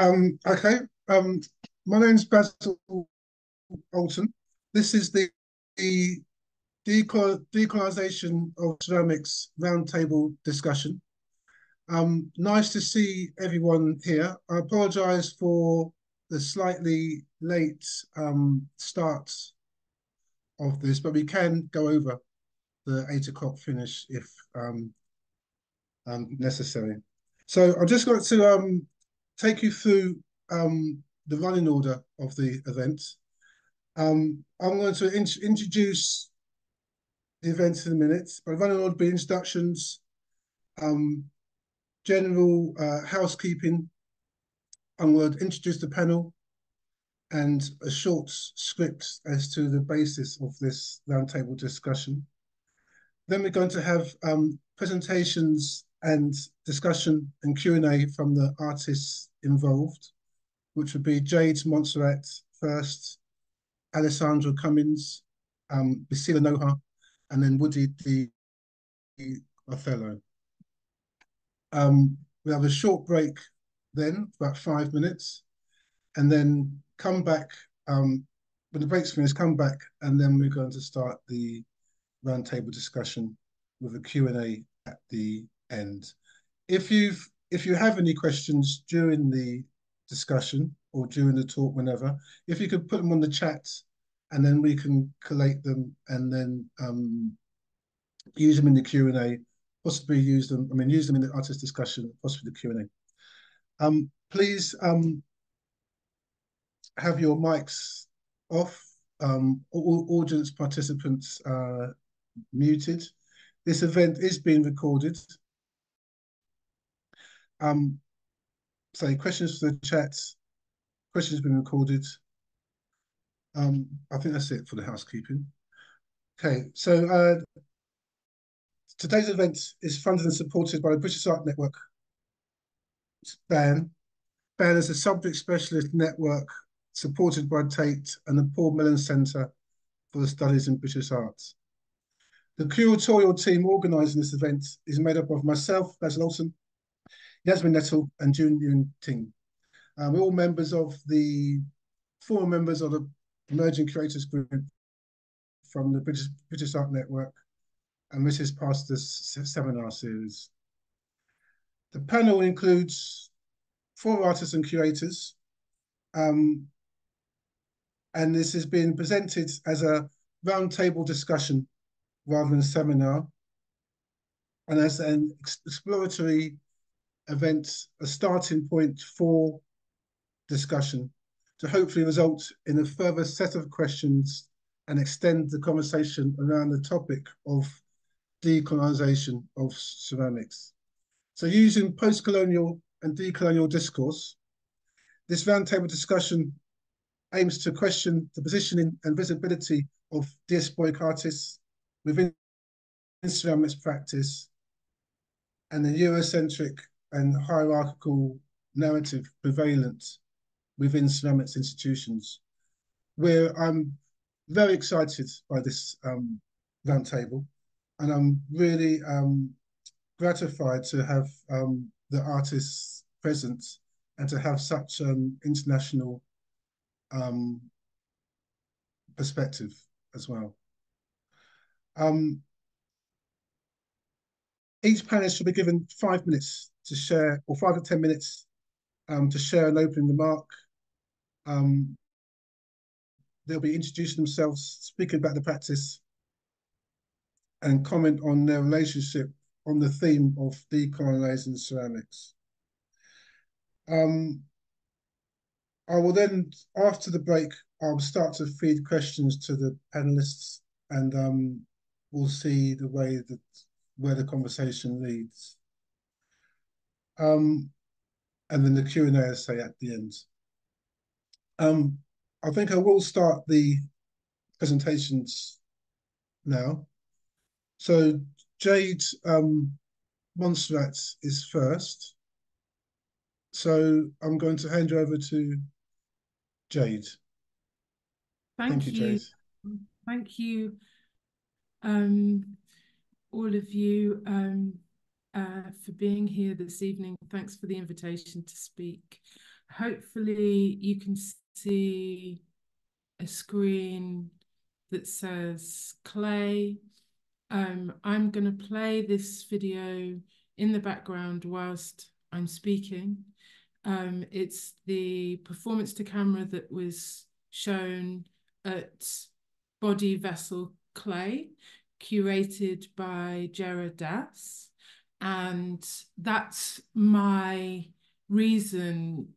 My name's Basil Alton. This is the Decolonisation of Ceramics Roundtable discussion. Nice to see everyone here. I apologise for the slightly late start of this, but we can go over the 8 o'clock finish if necessary. So I've just got to take you through the running order of the event. I'm going to introduce the events in a minute, but running order will be introductions, general housekeeping. I'm going to introduce the panel and a short script as to the basis of this roundtable discussion. Then we're going to have presentations and discussion and Q&A from the artists involved, which would be Jade Montserrat first, Alissandra Cummins, Bisila Noha, and then Woody D. Othello. We'll have a short break then, about 5 minutes, and then come back, when the break's finished, come back, and then we're going to start the roundtable discussion with a Q&A at the end. If you have any questions during the discussion or during the talk, whenever, if you could put them on the chat, and then we can collate them and then use them in the Q&A, possibly use them in the artist discussion, possibly the Q&A. Please have your mics off, all audience participants muted. This event is being recorded. So questions for the chat, questions have been recorded. I think that's it for the housekeeping. Okay, so today's event is funded and supported by the British Art Network. It's BAN. BAN is a subject specialist network supported by Tate and the Paul Mellon Centre for the Studies in British Arts. The curatorial team organising this event is made up of myself, Basil Alton, Yasmin Nettle and Jun Yun Ting. We're all members of the former members of the Emerging Curators Group from the British Art Network, and this is part of this seminar series. The panel includes 4 artists and curators, and this is being presented as a roundtable discussion rather than a seminar, and as an exploratory event, a starting point for discussion to hopefully result in a further set of questions and extend the conversation around the topic of decolonisation of ceramics. So using post-colonial and decolonial discourse, this roundtable discussion aims to question the positioning and visibility of diasporic artists within ceramics practice and the Eurocentric and hierarchical narrative prevalent within ceramics institutions, where I'm very excited by this roundtable, and I'm really gratified to have the artists present and to have such an international perspective as well. Each panelist should be given 5 minutes to share, or 5 to 10 minutes to share an opening remark. They'll be introducing themselves, speaking about the practice, and comment on their relationship on the theme of decolonising ceramics. I will then, after the break, I'll start to feed questions to the panellists, and we'll see the way that where the conversation leads. And then the Q&A essay at the end. I think I will start the presentations now. So Jade Montserrat is first. So I'm going to hand you over to Jade. Thank you, Jade. Thank you, all of you. For being here this evening. Thanks for the invitation to speak. Hopefully you can see a screen that says Clay. I'm going to play this video in the background whilst I'm speaking. It's the performance to camera that was shown at Body Vessel Clay, curated by Jera Das. And that's my reason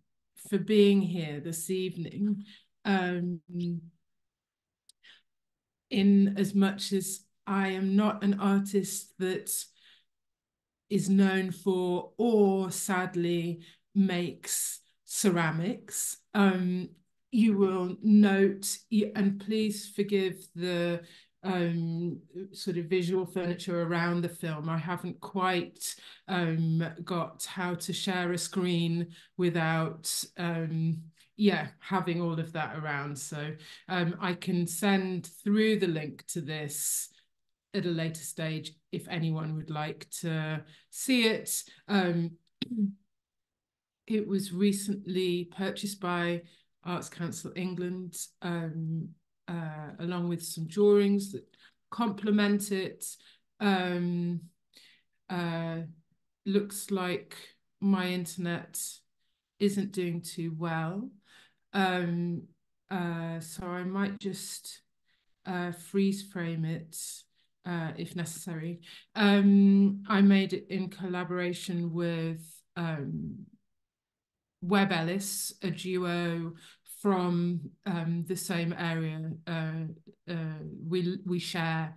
for being here this evening, in as much as I am not an artist that is known for or sadly makes ceramics. You will note, and please forgive the sort of visual furniture around the film. I haven't quite got how to share a screen without having all of that around. So I can send through the link to this at a later stage if anyone would like to see it. It was recently purchased by Arts Council England, along with some drawings that complement it. Looks like my internet isn't doing too well. So I might just freeze frame it if necessary. I made it in collaboration with Web Ellis, a duo from the same area. We share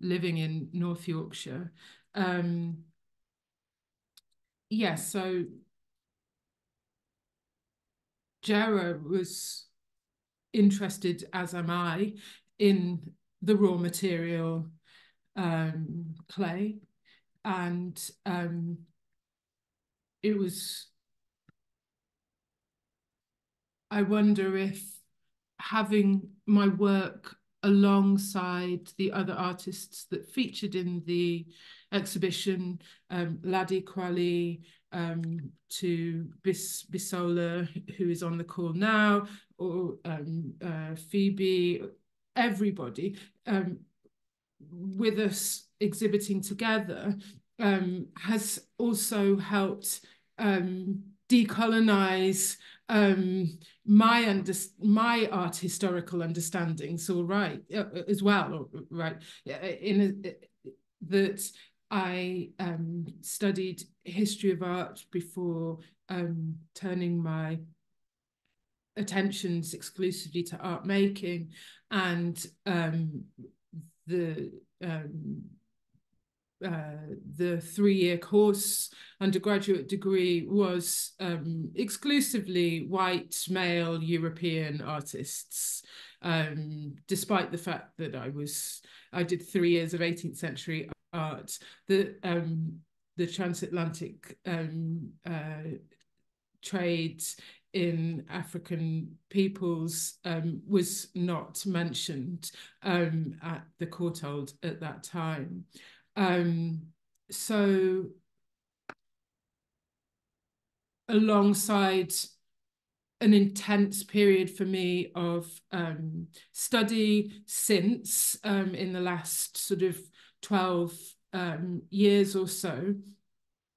living in North Yorkshire. So Jera was interested, as am I, in the raw material clay, and it was, I wonder if having my work alongside the other artists that featured in the exhibition, Ladi Kwali, to Bisola, who is on the call now, or Phoebe, everybody with us exhibiting together, has also helped decolonize my art historical understandings, that I studied history of art before turning my attentions exclusively to art making, and the three-year course undergraduate degree was exclusively white male European artists, despite the fact that I did 3 years of 18th century art. The transatlantic trade in African peoples was not mentioned at the Courtauld at that time. So alongside an intense period for me of study since in the last sort of 12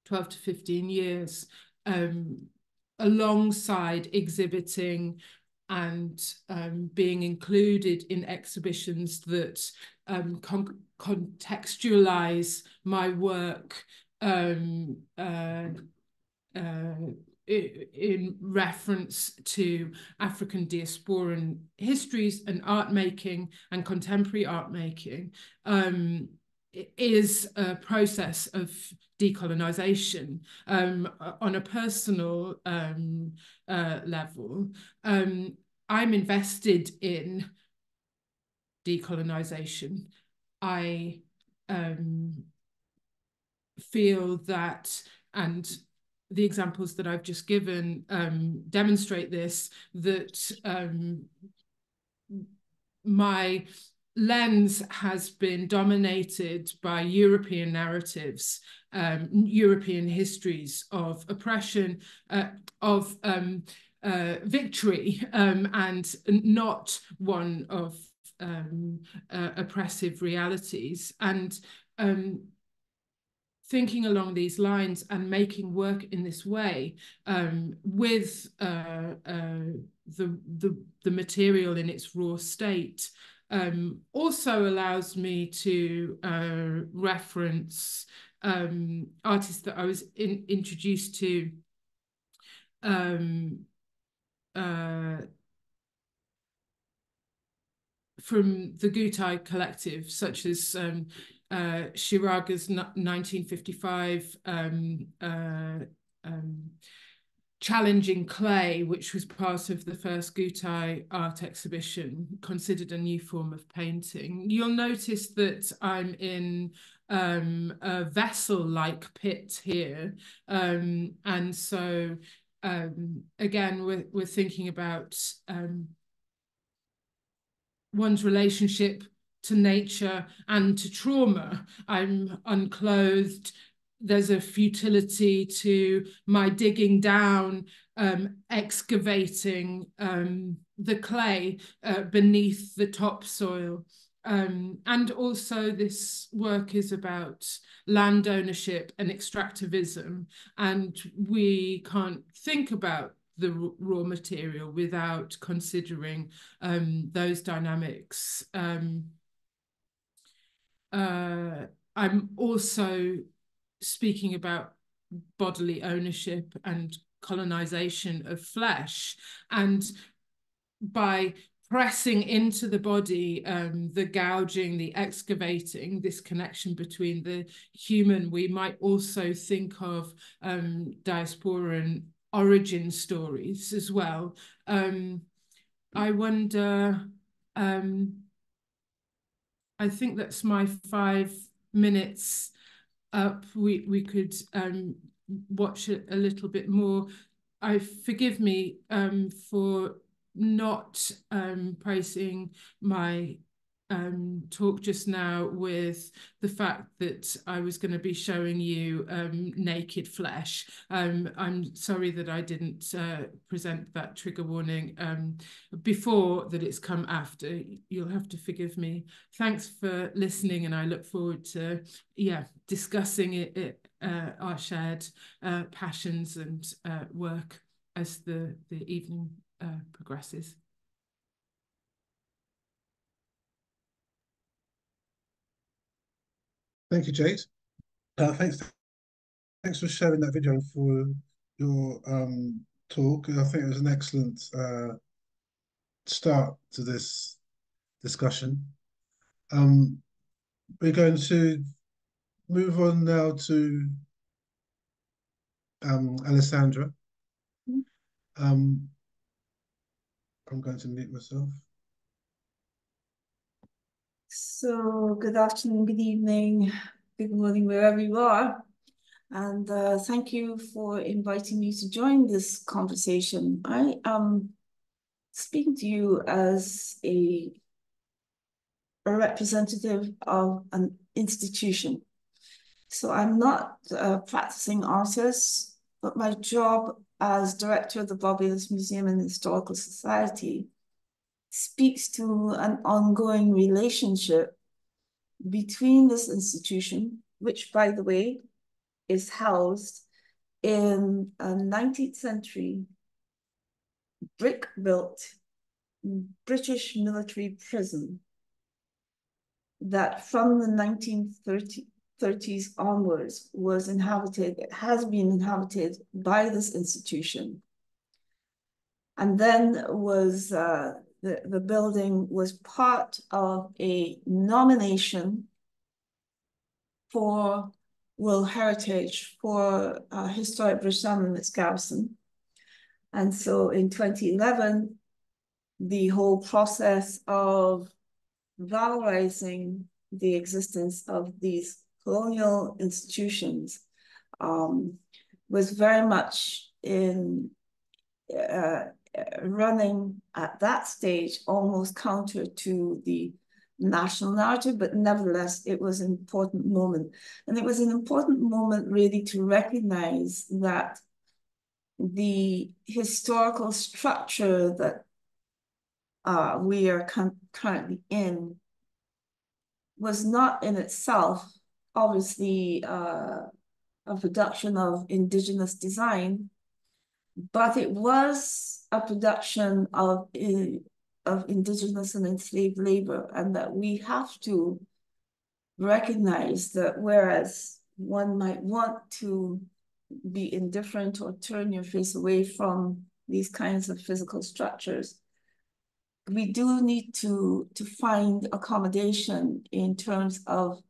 to 15 years, alongside exhibiting and being included in exhibitions that contextualize my work in reference to African diasporan histories and art making and contemporary art making, is a process of decolonization on a personal level. I'm invested in decolonization. I feel that, and the examples that I've just given demonstrate this, that my lens has been dominated by European narratives, European histories of oppression, of victory, and not one of oppressive realities. And thinking along these lines and making work in this way with the material in its raw state also allows me to reference artists that I was introduced to from the Gutai collective, such as Chiraga's 1955 Challenging Clay, which was part of the first Gutai art exhibition, considered a new form of painting. You'll notice that I'm in a vessel-like pit here. And so, again, we're thinking about one's relationship to nature and to trauma. I'm unclothed. There's a futility to my digging down, excavating the clay beneath the topsoil. And also this work is about land ownership and extractivism. And we can't think about the raw material without considering those dynamics. I'm also speaking about bodily ownership and colonization of flesh, and by pressing into the body, the gouging, the excavating, this connection between the human, we might also think of diasporan origin stories as well. I wonder, I think that's my 5 minutes up. We could watch it a little bit more. Forgive me for not pricing my talk just now with the fact that I was going to be showing you naked flesh. I'm sorry that I didn't present that trigger warning before, that it's come after. You'll have to forgive me. Thanks for listening, and I look forward to discussing our shared passions and work as the evening progresses. Thank you, Jade. Thanks for sharing that video and for your talk. I think it was an excellent start to this discussion. We're going to move on now to Alissandra. I'm going to mute myself. So good afternoon, good evening, good morning, wherever you are. And thank you for inviting me to join this conversation. I am speaking to you as a representative of an institution. So I'm not a practicing artist, but my job as director of the Barbados Museum and Historical Society speaks to an ongoing relationship between this institution, which, by the way, is housed in a 19th century brick-built British military prison that from the 1930s onwards was inhabited, it has been inhabited by this institution. And then was... The building was part of a nomination for World Heritage for Historic Bridgetown and Miss Garrison. And so in 2011, the whole process of valorizing the existence of these colonial institutions was very much in running at that stage almost counter to the national narrative, but nevertheless, it was an important moment. And it was an important moment really to recognize that the historical structure that we are currently in was not in itself, obviously, a production of indigenous design, but it was a production of indigenous and enslaved labor, and that we have to recognize that whereas one might want to be indifferent or turn your face away from these kinds of physical structures, we do need to find accommodation in terms of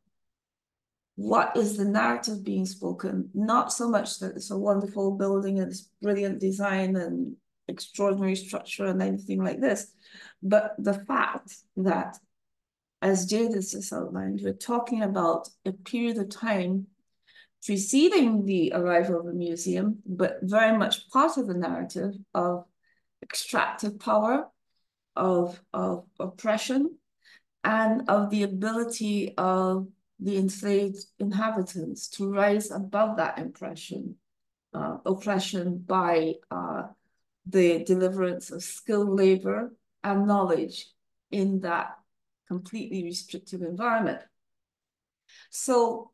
what is the narrative being spoken, not so much that it's a wonderful building and it's brilliant design and extraordinary structure and anything like this, but the fact that, as Jade has just outlined, we're talking about a period of time preceding the arrival of the museum, but very much part of the narrative of extractive power, of oppression, and of the ability of the enslaved inhabitants to rise above that oppression by the deliverance of skilled labor and knowledge in that completely restrictive environment. So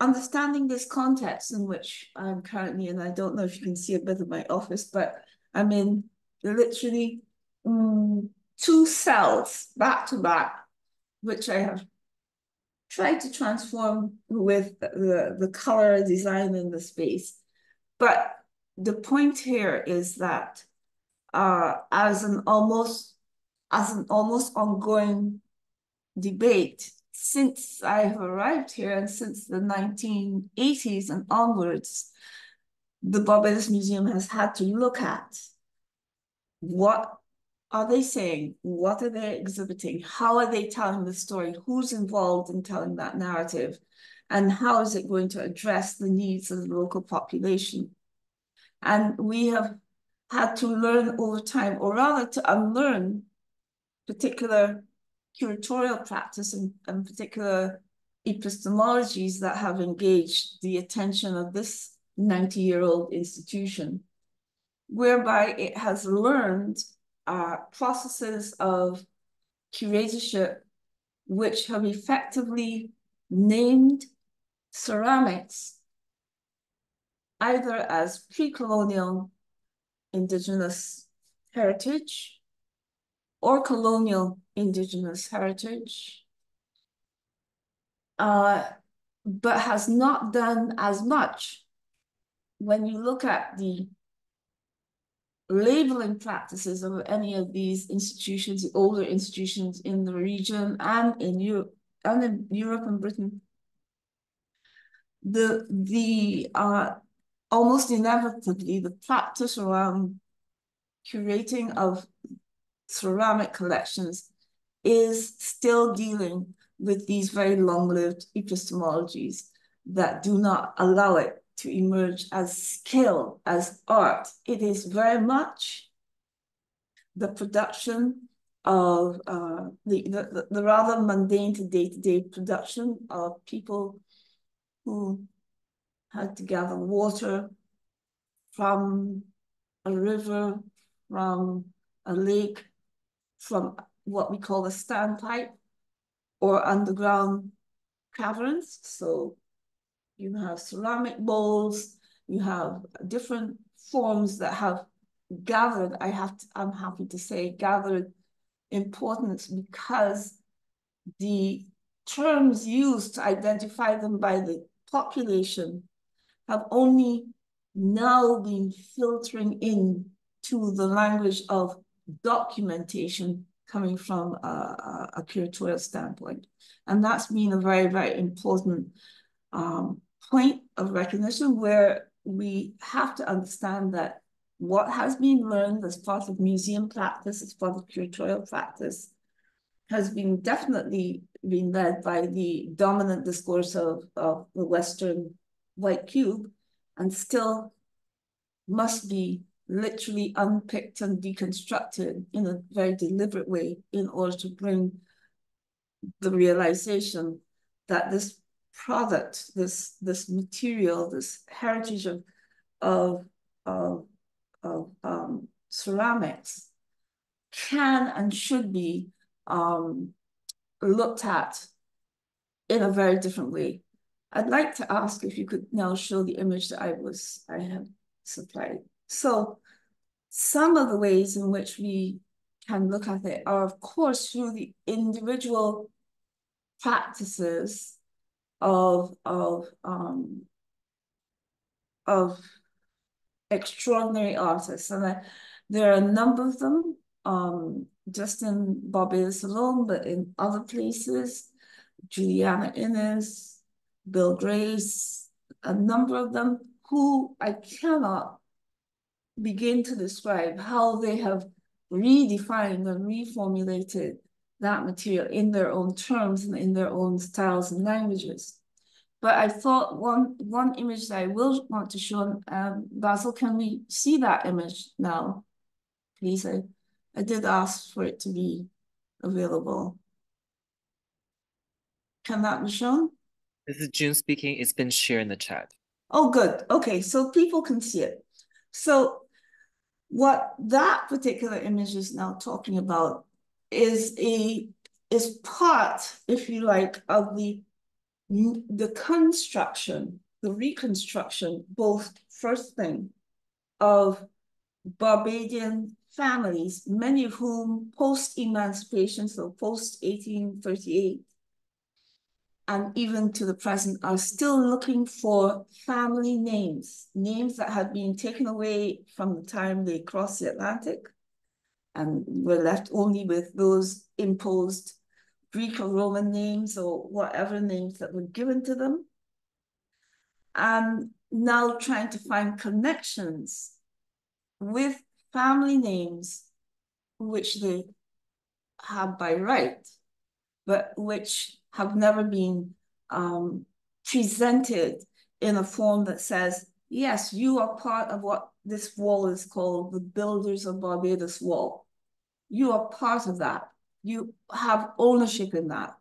understanding this context in which I'm currently, and I don't know if you can see a bit of my office, but I'm in literally two cells back to back, which I have tried to transform with the color design in the space. But the point here is that as an almost ongoing debate since I've arrived here and since the 1980s and onwards, the Barbados Museum has had to look at what are they saying, what are they exhibiting, how are they telling the story, who's involved in telling that narrative, and how is it going to address the needs of the local population. And we have had to learn over time, or rather to unlearn particular curatorial practice and particular epistemologies that have engaged the attention of this 90-year-old institution, whereby it has learned processes of curatorship which have effectively named ceramics either as pre-colonial indigenous heritage or colonial indigenous heritage, but has not done as much when you look at the labeling practices of any of these institutions, the older institutions in the region and in Europe and Britain. The almost inevitably the practice around curating of ceramic collections is still dealing with these very long-lived epistemologies that do not allow it to emerge as skill, as art. It is very much the production of the rather mundane day-to-day production of people who had to gather water from a river, from a lake, from what we call a standpipe or underground caverns. So you have ceramic bowls, you have different forms that have gathered, I'm happy to say, gathered importance because the terms used to identify them by the population have only now been filtering in to the language of documentation coming from a curatorial standpoint. And that's been a very, very important point of recognition where we have to understand that what has been learned as part of museum practice, as part of curatorial practice, has been definitely been led by the dominant discourse of the Western white cube, and still must be literally unpicked and deconstructed in a very deliberate way in order to bring the realization that this product, this material, this heritage of ceramics can and should be looked at in a very different way. I'd like to ask if you could now show the image that I have supplied. So some of the ways in which we can look at it are, of course, through the individual practices of extraordinary artists, and there are a number of them, just in Barbados alone, but in other places, Juliana Innes, Bill Grace, a number of them who I cannot begin to describe how they have redefined and reformulated that material in their own terms and in their own styles and languages. But I thought one image that I will want to show, Basil, can we see that image now, please? I did ask for it to be available. Can that be shown? This is June speaking. It's been shared in the chat. Oh, good. Okay, so people can see it. So what that particular image is now talking about is part, if you like, of the construction, the reconstruction, both first thing, of Barbadian families, many of whom post-emancipation, so post-1838, and even to the present, are still looking for family names, names that had been taken away from the time they crossed the Atlantic, and we're left only with those imposed Greek or Roman names or whatever names that were given to them. And now trying to find connections with family names which they have by right, but which have never been presented in a form that says, yes, you are part of what this wall is called, the Builders of Barbados Wall. You are part of that. You have ownership in that.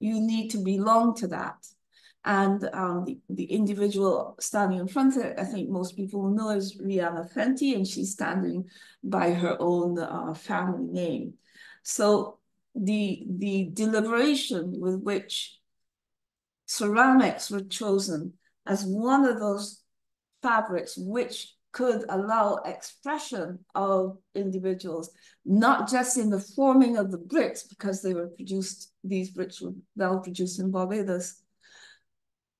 You need to belong to that. And the individual standing in front of it, I think most people will know, is Rihanna Fenty, and she's standing by her own family name. So the deliberation with which ceramics were chosen as one of those fabrics which could allow expression of individuals, not just in the forming of the bricks, because they were produced, these bricks were now produced in Barbados,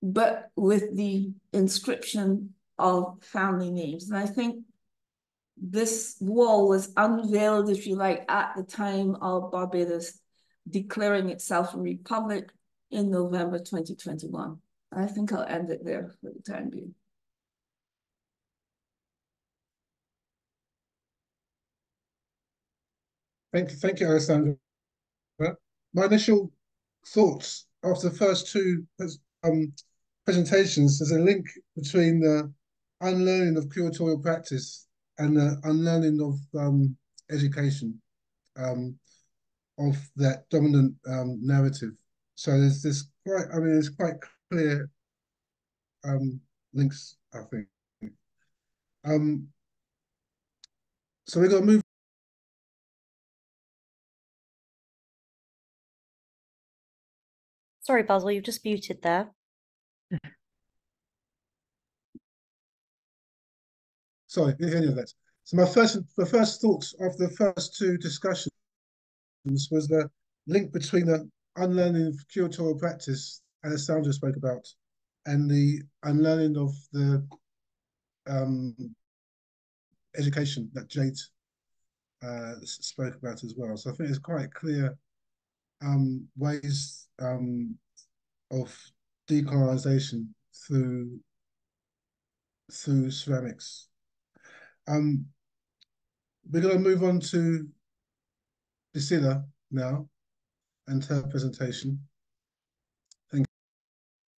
but with the inscription of family names. And I think this wall was unveiled, if you like, at the time of Barbados declaring itself a republic in November 2021. I think I'll end it there for the time being. Thank you, Alissandra. My initial thoughts after the first two presentations is a link between the unlearning of curatorial practice and the unlearning of education, of that dominant narrative. So there's this quite, I mean, it's quite clear links, I think. So we're going to move. Sorry, Basil, you've just muted there. Sorry, any of that. So my first thoughts of the first two discussions was the link between the unlearning of curatorial practice, as Sandra spoke about, and the unlearning of the education that Jade spoke about as well. So I think it's quite clear ways of decolonization through ceramics. We're going to move on to Bisila now and her presentation.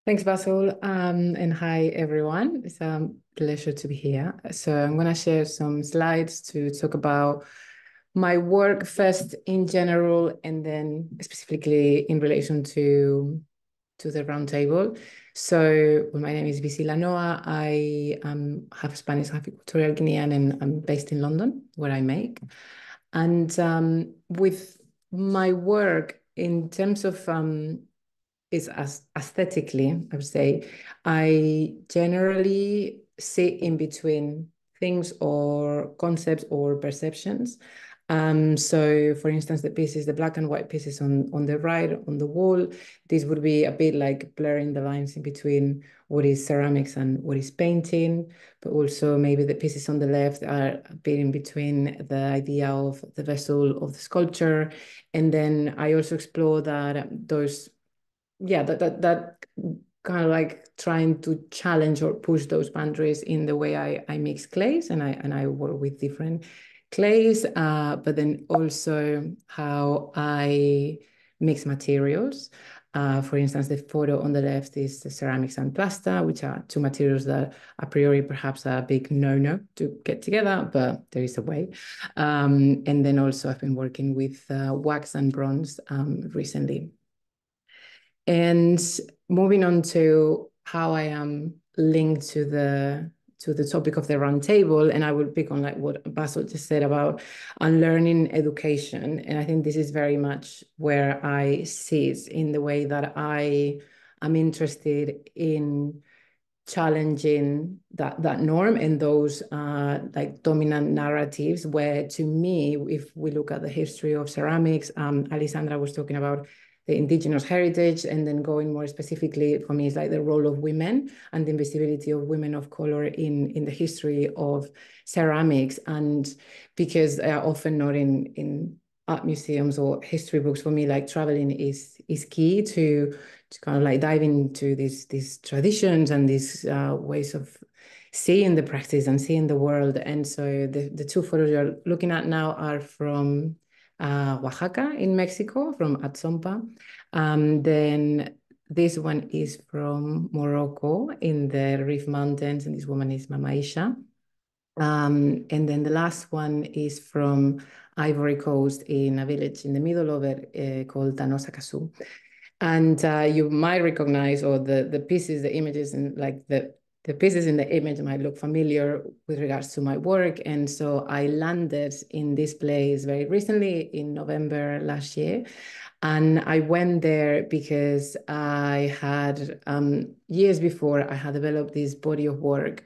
Thanks, Basil, and hi, everyone. It's a pleasure to be here. So I'm going to share some slides to talk about my work first in general and then specifically in relation to the roundtable. So well, my name is Bisila Noha. I am half Spanish, half Equatorial Guinean, and I'm based in London, where I make. And with my work in terms of is as aesthetically, I would say, I generally sit in between things or concepts or perceptions. So for instance, the pieces, the black and white pieces on the right, on the wall, this would be a bit like blurring the lines in between what is ceramics and what is painting, but also maybe the pieces on the left are a bit in between the idea of the vessel of the sculpture. And then I also explore that those, yeah, that kind of like trying to challenge or push those boundaries in the way I mix clays and I work with different clays, but then also how I mix materials. For instance, the photo on the left is the ceramics and plaster, which are two materials that a priori perhaps are a big no-no to get together, but there is a way. And then also I've been working with wax and bronze recently. And moving on to how I am linked to the topic of the roundtable, and I will pick on like what Basil just said about unlearning education. And I think this is very much where I sit in the way that I am interested in challenging that norm and those like dominant narratives, where to me, if we look at the history of ceramics, Alissandra was talking about the indigenous heritage, and then going more specifically for me is like the role of women and the invisibility of women of color in the history of ceramics. And because they are often not in art museums or history books, for me, like traveling is key to kind of like dive into these traditions and these ways of seeing the practice and seeing the world. And so the two photos you're looking at now are from Oaxaca in Mexico, from Atzompa. Then this one is from Morocco in the Rif Mountains, and this woman is Mama Isha. And then the last one is from Ivory Coast in a village in the middle of it called Tanoh Sakassou. And you might recognize, or the pieces, the images, and like the pieces in the image might look familiar with regards to my work. And so I landed in this place very recently in November last year. And I went there because I had, years before, I had developed this body of work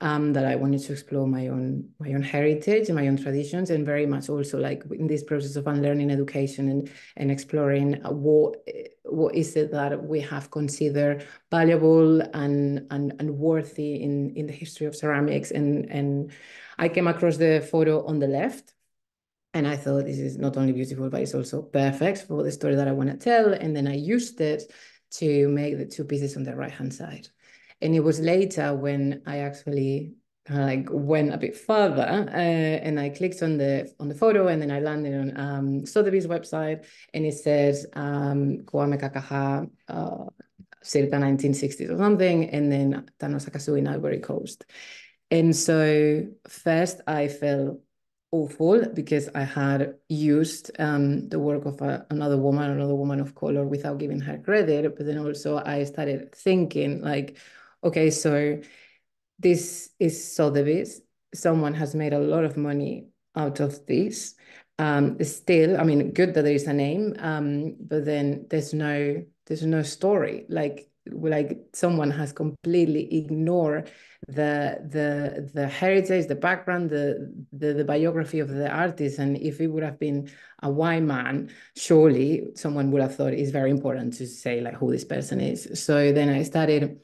that I wanted to explore my own heritage and my own traditions, and very much also like in this process of unlearning education and exploring what is it that we have considered valuable and worthy in the history of ceramics. And I came across the photo on the left, and I thought this is not only beautiful, but it's also perfect for the story that I want to tell. And then I used it to make the two pieces on the right-hand side. And it was later when I actually like went a bit further and I clicked on the photo, and then I landed on Sotheby's website, and it says Kwame Kakaha circa 1960s or something, and then Tanoh Sakassou in Ivory Coast. And so first I felt awful because I had used the work of another woman of color without giving her credit, but then also I started thinking like, okay, so this is Sotheby's. Someone has made a lot of money out of this. Still, I mean, good that there is a name, but then there's no story. Like someone has completely ignored the heritage, the background, the biography of the artist. And if it would have been a white man, surely someone would have thought it's very important to say like who this person is. So then I started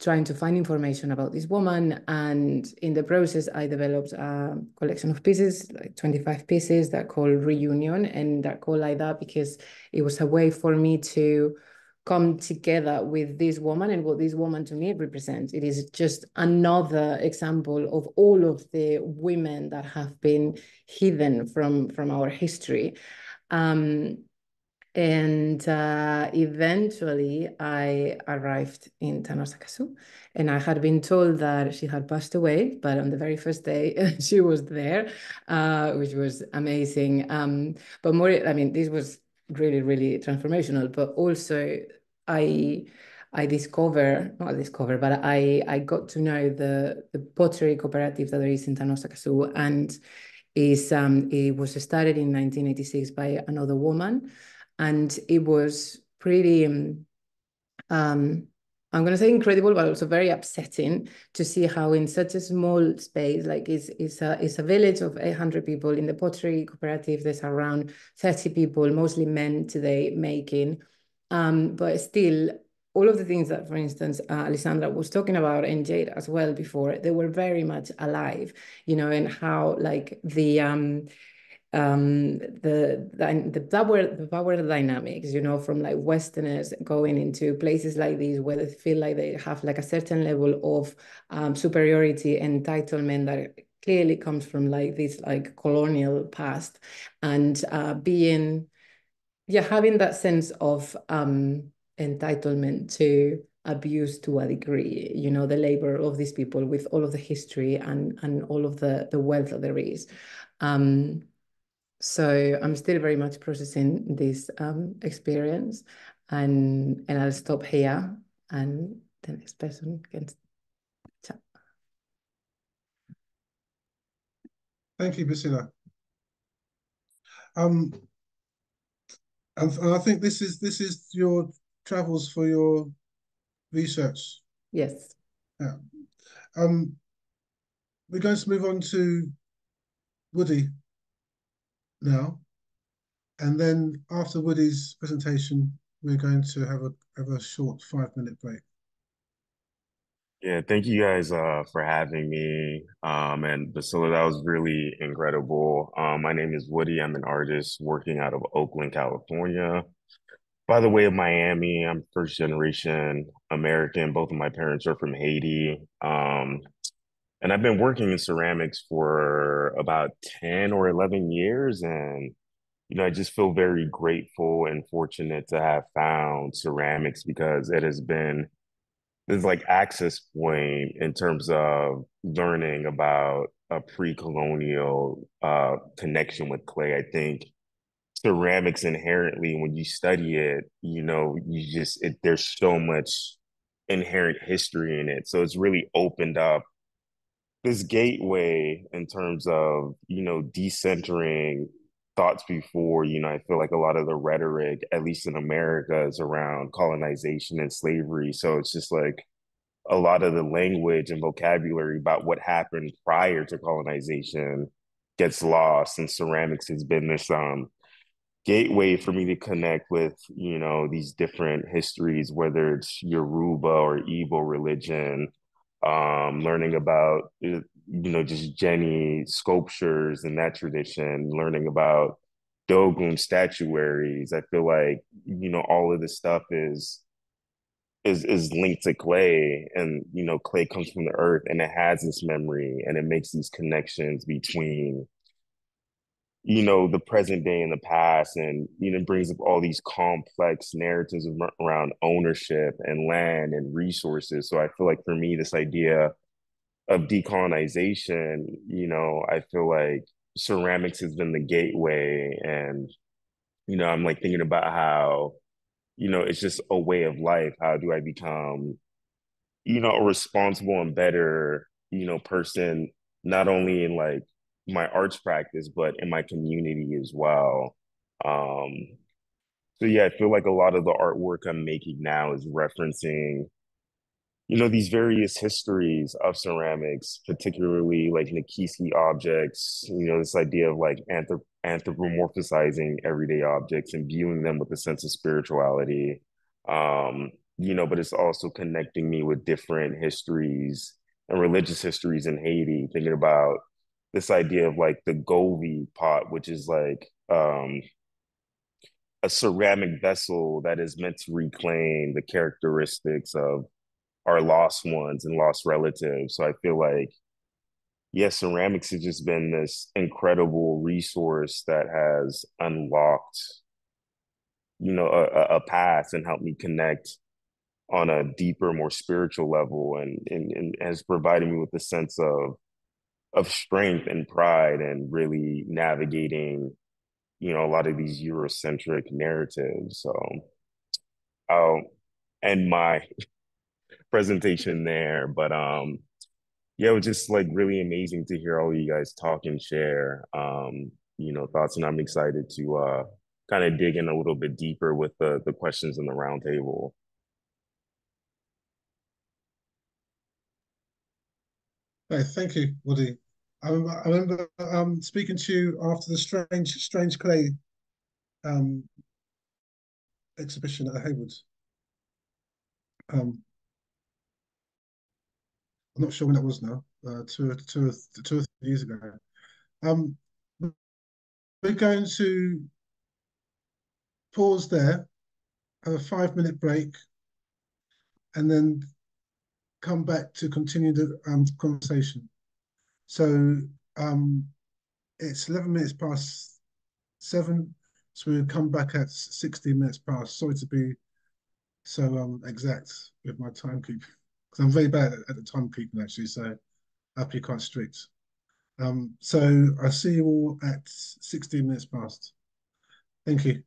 trying to find information about this woman. And in the process, I developed a collection of pieces, like 25 pieces that call Reunion, and that call like that because it was a way for me to come together with this woman and what this woman to me represents. It is just another example of all of the women that have been hidden from our history. And eventually I arrived in Tanoh Sakassou, and I had been told that she had passed away, but on the very first day she was there, which was amazing. But more, I mean, this was really, really transformational, but also I got to know the pottery cooperative that there is in Tanoh Sakassou, and it was started in 1986 by another woman. And it was pretty, I'm going to say incredible, but also very upsetting to see how in such a small space, like it's a village of 800 people. In the pottery cooperative, there's around 30 people, mostly men today making, but still all of the things that, for instance, Alissandra was talking about, and Jade as well before, they were very much alive, you know, and how like the power dynamics, you know, from like Westerners going into places like these where they feel like they have like a certain level of superiority, entitlement that clearly comes from like this like colonial past, and having that sense of entitlement to abuse to a degree, you know, the labor of these people with all of the history and all of the wealth that there is. So I'm still very much processing this experience, and I'll stop here, and the next person can chat. Thank you, Bisila. And I think this is your travels for your research. Yes. Yeah. We're going to move on to Woody now, and then after Woody's presentation, we're going to have a short 5-minute break. Yeah, thank you guys for having me. And Bisila, that was really incredible. My name is Woody. I'm an artist working out of Oakland, California. By the way, of Miami, I'm first generation American. Both of my parents are from Haiti. And I've been working in ceramics for about 10 or 11 years. And, you know, I just feel very grateful and fortunate to have found ceramics, because it has been this like access point in terms of learning about a pre-colonial connection with clay. I think ceramics inherently, when you study it, you know, there's so much inherent history in it. So it's really opened up this gateway in terms of, you know, decentering thoughts before, you know, I feel like a lot of the rhetoric, at least in America, is around colonization and slavery. So it's just like a lot of the language and vocabulary about what happened prior to colonization gets lost, and ceramics has been this gateway for me to connect with, you know, these different histories, whether it's Yoruba or Igbo religion, learning about, you know, just Jenny sculptures and that tradition, learning about Dogon statuaries. I feel like, you know, all of this stuff is linked to clay, and, you know, clay comes from the earth, and it has this memory, and it makes these connections between, you know, the present day and the past, and, you know, brings up all these complex narratives around ownership and land and resources. So I feel like for me, this idea of decolonization, you know, I feel like ceramics has been the gateway. And, you know, I'm like thinking about how, you know, it's just a way of life. How do I become, you know, a responsible and better, you know, person, not only in like my arts practice, but in my community as well. So yeah, I feel like a lot of the artwork I'm making now is referencing, you know, these various histories of ceramics, particularly like Nikiski objects, you know, this idea of like anthropomorphizing everyday objects and viewing them with a sense of spirituality, you know, but it's also connecting me with different histories and religious histories in Haiti, thinking about this idea of like the Govi pot, which is like a ceramic vessel that is meant to reclaim the characteristics of our lost ones and lost relatives. So I feel like, yes, ceramics has just been this incredible resource that has unlocked a path and helped me connect on a deeper, more spiritual level, and has provided me with a sense of strength and pride, and really navigating, a lot of these Eurocentric narratives. So I'll end my presentation there, but yeah, it was just like really amazing to hear all you guys talk and share, thoughts, and I'm excited to kind of dig in a little bit deeper with the questions in the roundtable. Thank you, Woody. I remember speaking to you after the Strange Clay exhibition at Hayward. I'm not sure when that was now, two or three years ago. We're going to pause there, have a 5-minute break, and then come back to continue the conversation. So it's 11 minutes past 7, so we'll come back at 16 minutes past. Sorry to be so exact with my timekeeping, because I'm very bad at the timekeeping actually, so I have to be quite strict. So I'll see you all at 16 minutes past. Thank you.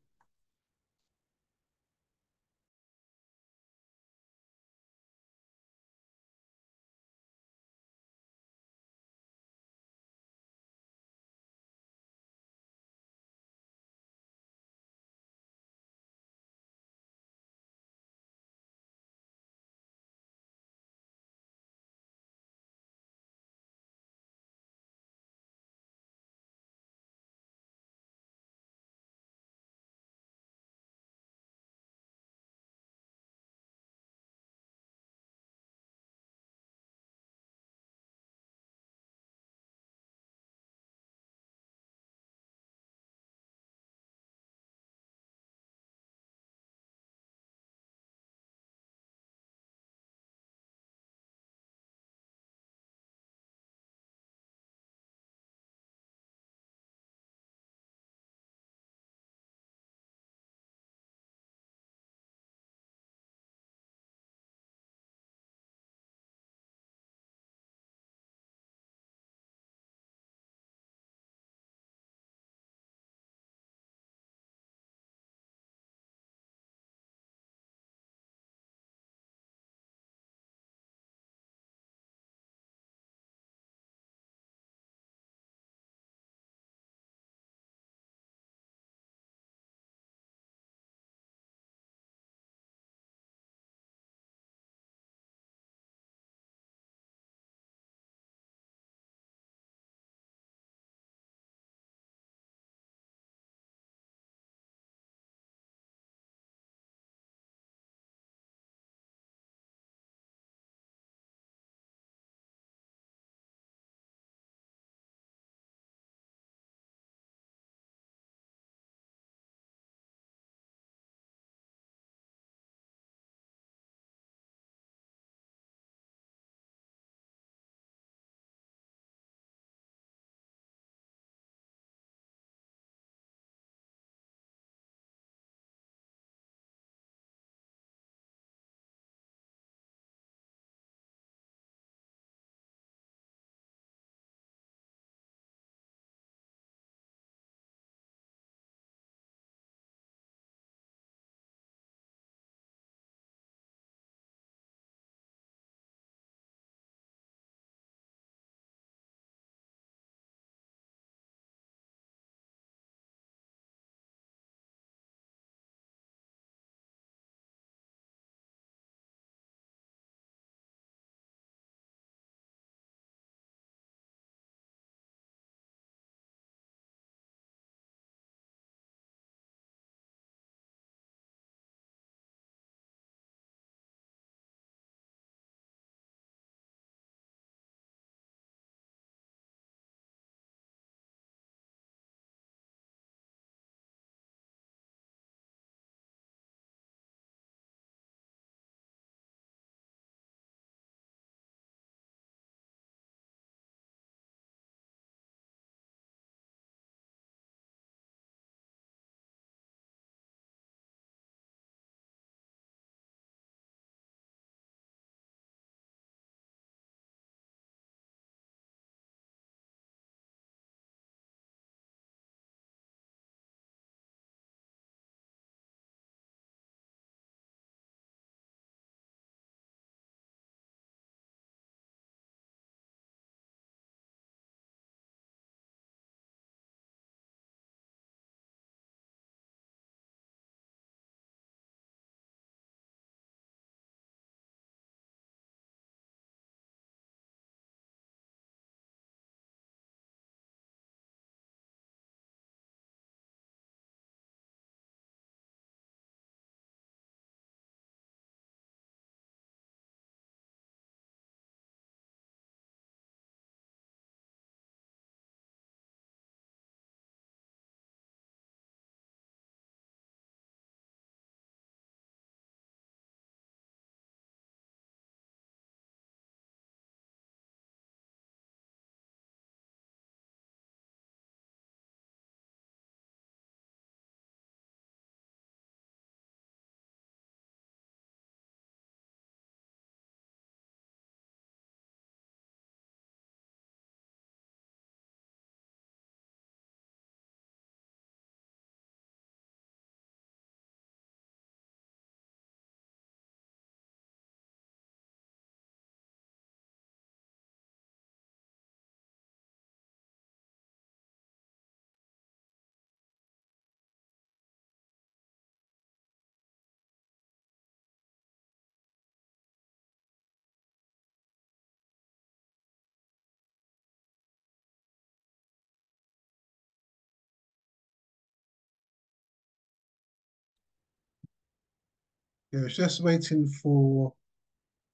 Yeah, it's just waiting for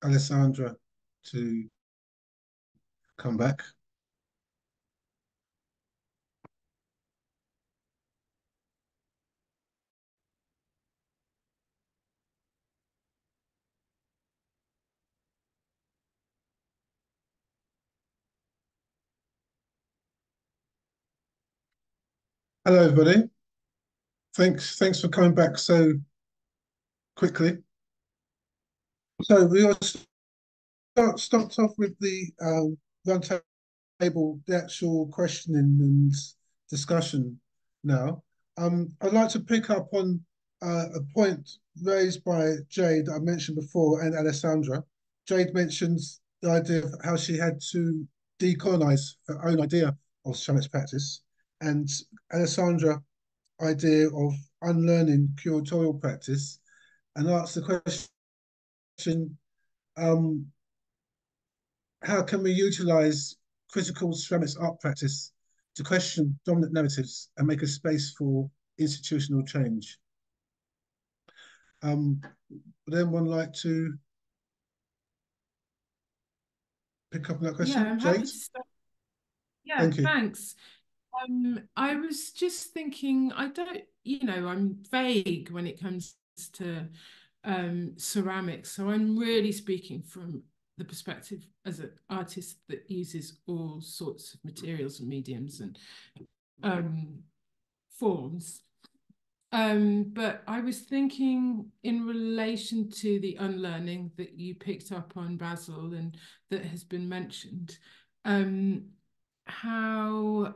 Alissandra to come back. Hello, everybody. Thanks for coming back so quickly. So we stopped off with the roundtable, the actual questioning and discussion. Now, I'd like to pick up on a point raised by Jade that I mentioned before, and Alessandra. Jade mentions the idea of how she had to decolonize her own idea of shamanic practice, and Alessandra's idea of unlearning curatorial practice, and asked the question, how can we utilize critical ceramics art practice to question dominant narratives and make a space for institutional change? Would anyone like to pick up on that question? Yeah, I'm happy to start. Yeah, thanks. I was just thinking, I'm vague when it comes to ceramics, so I'm really speaking from the perspective as an artist that uses all sorts of materials and mediums and forms. But I was thinking in relation to the unlearning that you picked up on, Basil, and that has been mentioned, how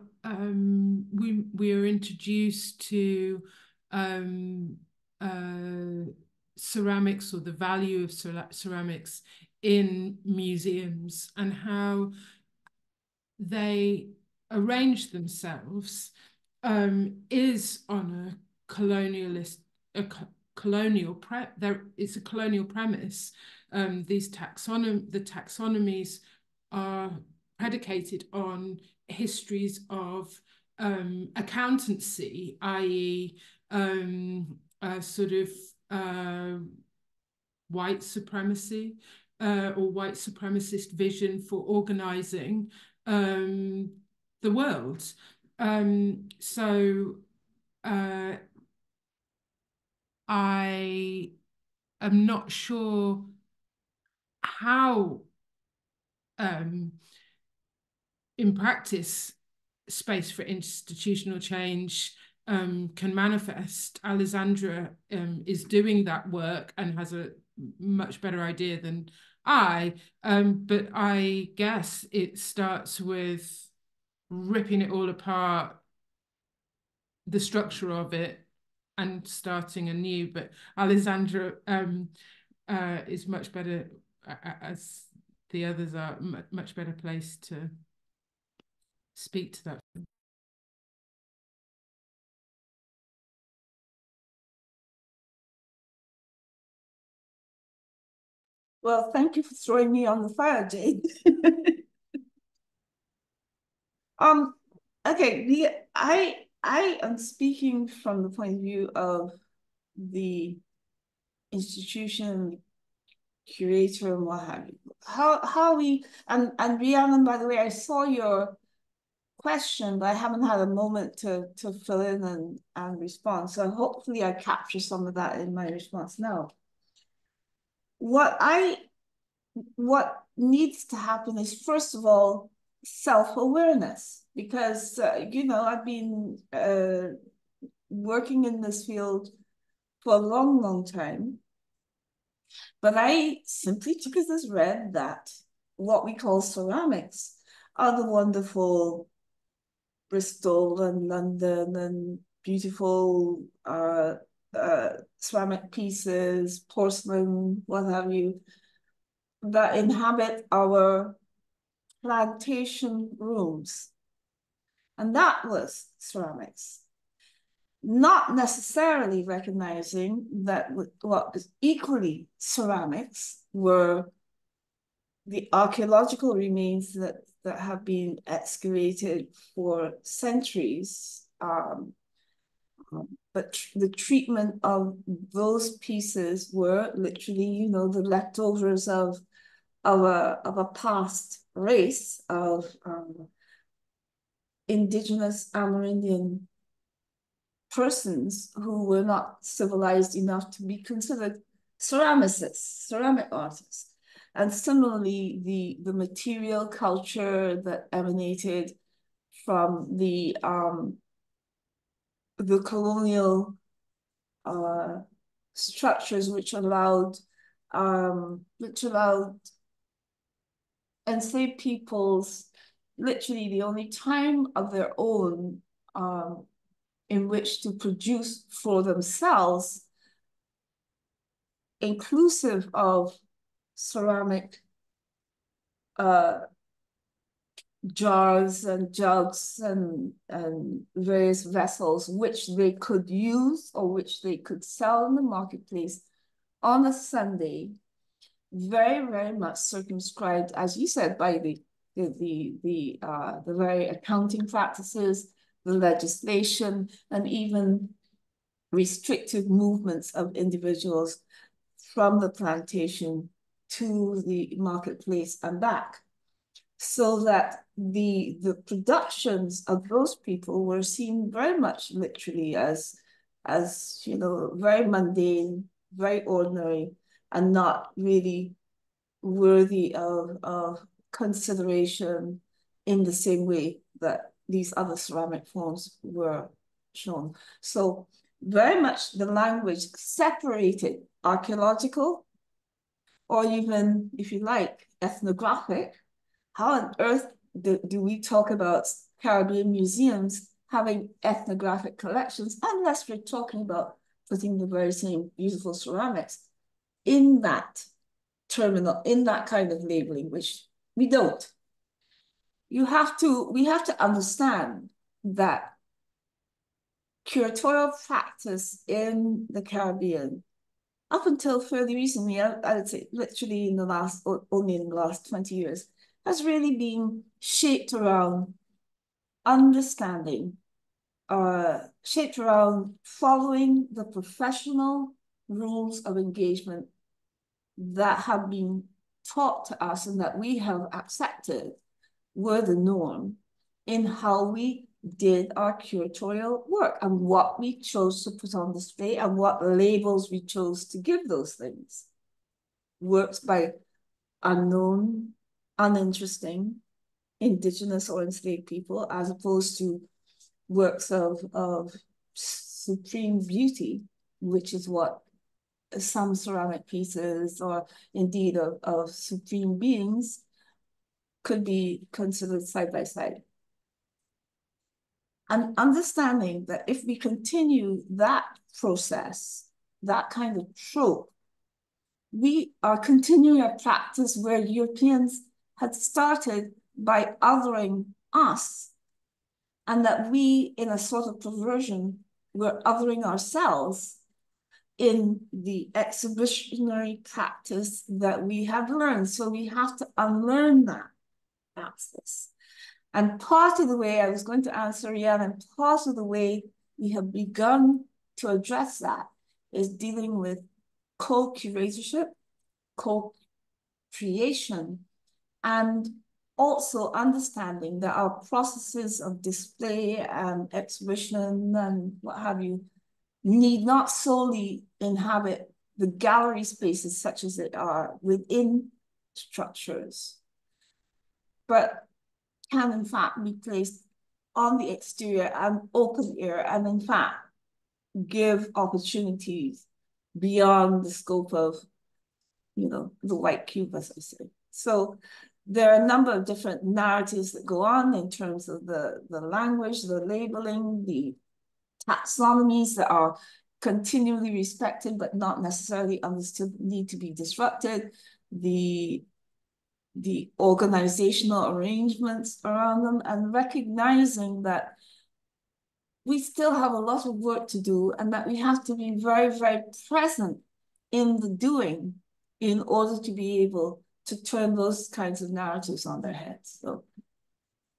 we are introduced to ceramics, or the value of ceramics in museums, and how they arrange themselves is on a colonialist, it's a colonial premise. The taxonomies are predicated on histories of accountancy, i.e. white supremacy or white supremacist vision for organising the world. So I am not sure how in practice space for institutional change can manifest. Alessandra is doing that work and has a much better idea than I, but I guess it starts with ripping it all apart, the structure of it, and starting anew. But Alessandra is much better, as the others are, much better placed to speak to that. Well, thank you for throwing me on the fire, Jade. Okay, I am speaking from the point of view of the institution, curator, and what have you. How we, and Rhiannon, by the way, I saw your question, but I haven't had a moment to fill in and respond. So hopefully I capture some of that in my response now. What needs to happen is, first of all, self-awareness, because I've been working in this field for a long time, but I simply took it as read that what we call ceramics are the wonderful Bristol and London and beautiful ceramic pieces, porcelain, what have you, that inhabit our plantation rooms. And that was ceramics. Not necessarily recognizing that what was equally ceramics were the archaeological remains that have been excavated for centuries, But the treatment of those pieces were literally, you know, the leftovers of a past race of indigenous Amerindian persons who were not civilized enough to be considered ceramicists, ceramic artists. And similarly, the material culture that emanated from the colonial structures which allowed enslaved peoples literally the only time of their own in which to produce for themselves, inclusive of ceramic jars and jugs and various vessels which they could use or which they could sell in the marketplace on a Sunday, very, very much circumscribed, as you said, by the very accounting practices, the legislation, and even restrictive movements of individuals from the plantation to the marketplace and back, so that the productions of those people were seen very much literally as you know, very mundane, very ordinary, and not really worthy of consideration in the same way that these other ceramic forms were shown. So very much the language separated archaeological, or even, if you like, ethnographic. How on earth do we talk about Caribbean museums having ethnographic collections unless we're talking about putting the very same beautiful ceramics in that terminal, in that kind of labeling, which we don't. We have to understand that curatorial practice in the Caribbean, up until fairly recently, I would say literally only in the last 20 years, has really been shaped around understanding, shaped around following the professional rules of engagement that have been taught to us and that we have accepted were the norm in how we did our curatorial work and what we chose to put on display and what labels we chose to give those things. Works by unknown, uninteresting indigenous or enslaved people, as opposed to works of supreme beauty, which is what some ceramic pieces, or indeed of supreme beings, could be considered side by side. And understanding that if we continue that process, that kind of trope, we are continuing a practice where Europeans had started by othering us, and that we, in a sort of perversion, were othering ourselves in the exhibitionary practice that we have learned. So we have to unlearn that access. And part of the way, I was going to answer Rian, and part of the way we have begun to address that is dealing with co-curatorship, co-creation, and also understanding that our processes of display and exhibition and what have you need not solely inhabit the gallery spaces such as they are within structures, but can in fact be placed on the exterior and open air, and in fact give opportunities beyond the scope of, you know, the white cube, as I say. So there are a number of different narratives that go on in terms of the language, the labeling, the taxonomies that are continually respected but not necessarily understood, need to be disrupted, the organizational arrangements around them, and recognizing that we still have a lot of work to do and that we have to be very, very present in the doing in order to be able to turn those kinds of narratives on their heads. So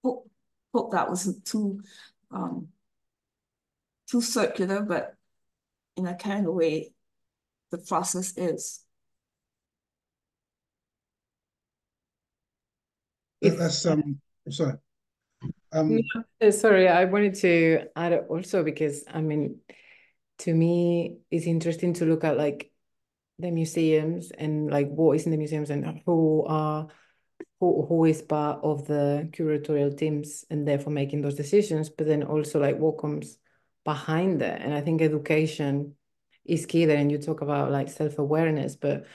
hope that wasn't too too circular, but in a kind of way, the process is. That's sorry. Sorry, I wanted to add also, because I mean, to me, it's interesting to look at like the museums and like what is in the museums and who is part of the curatorial teams and therefore making those decisions, but then also like what comes behind that. And I think education is key there. And you talk about like self-awareness, but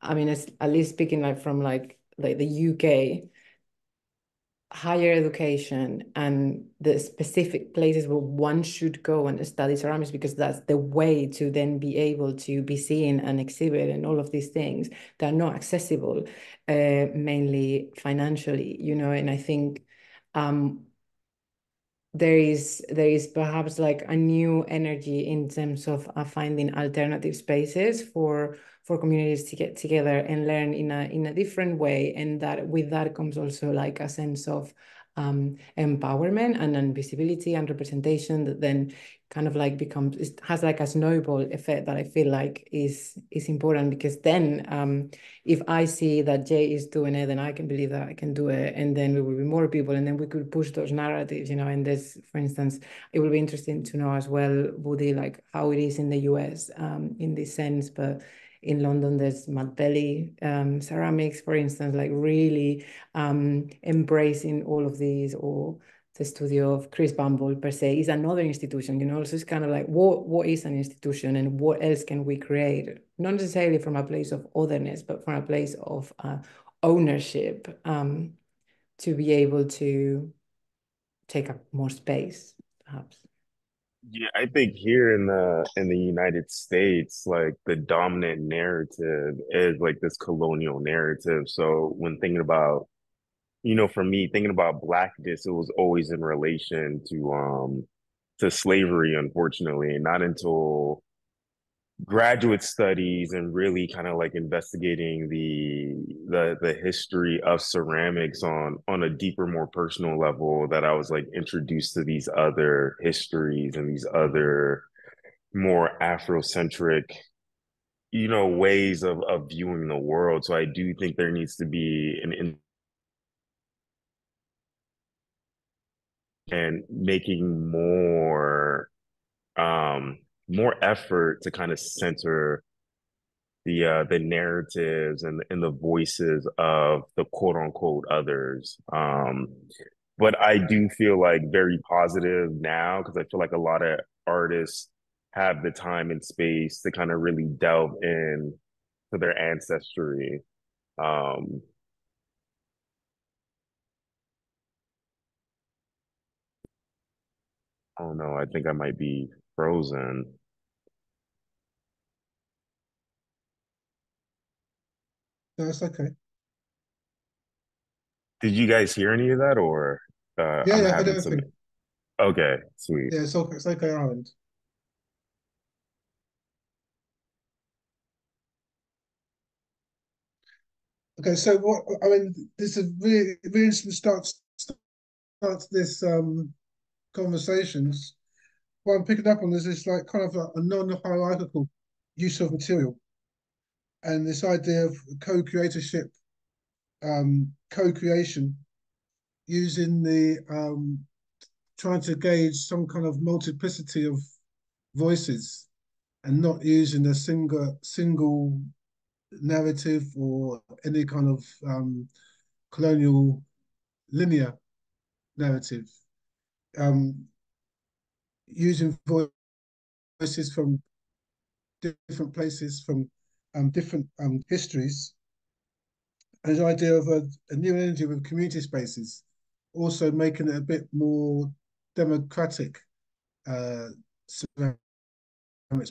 I mean, it's, at least speaking like from like the UK, higher education and the specific places where one should go and study ceramics, because that's the way to then be able to be seen and exhibit and all of these things that are not accessible, mainly financially, you know. And I think there is perhaps like a new energy in terms of finding alternative spaces for communities to get together and learn in a different way. And that with that comes also like a sense of empowerment and visibility and representation that then kind of like becomes, it has like a snowball effect that I feel like is important, because then if I see that Jay is doing it, then I can believe that I can do it, and then we will be more people, and then we could push those narratives, you know. And there's, for instance, it will be interesting to know as well, Woody, like how it is in the US in this sense, but in London, there's Mad Belly ceramics, for instance, like really embracing all of these, or the studio of Chris Bumble per se is another institution, you know. So it's kind of like, what is an institution and what else can we create? Not necessarily from a place of otherness, but from a place of ownership to be able to take up more space, perhaps. Yeah, I think here in the United States, like the dominant narrative is like this colonial narrative. So when thinking about, you know, for me, thinking about Blackness, it was always in relation to slavery, unfortunately, and not until graduate studies and really kind of like investigating the history of ceramics on a deeper, more personal level, that I was like introduced to these other histories and these other more Afrocentric, you know, ways of viewing the world. So I do think there needs to be and making more effort to kind of center the narratives and the voices of the quote unquote others. But I do feel like very positive now, because I feel like a lot of artists have the time and space to kind of really delve in to their ancestry. I don't know, I think I might be frozen. No, it's okay. Did you guys hear any of that, or? Yeah, I don't think. Okay, sweet. Yeah, it's okay around. Okay, so what I mean, this is really, really interesting start to this conversations. What I'm picking up on is this like kind of like a non-hierarchical use of material, and this idea of co-creatorship, co-creation, using the trying to gauge some kind of multiplicity of voices, and not using a single narrative or any kind of colonial linear narrative. Using voices from different places, from different histories, and the idea of a new energy with community spaces, also making it a bit more democratic ceramics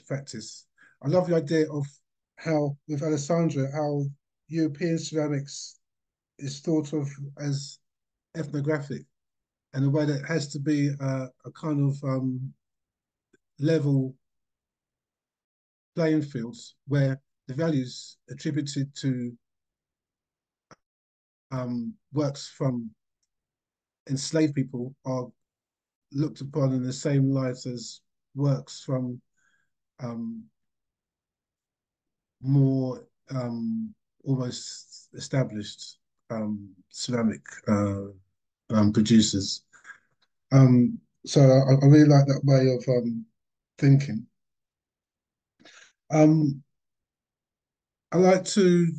practice. I love the idea of how, with Alessandra, how European ceramics is thought of as ethnographic, and the way that it has to be a kind of level playing fields where the values attributed to works from enslaved people are looked upon in the same light as works from more almost established ceramic producers. So I really like that way of thinking. I like to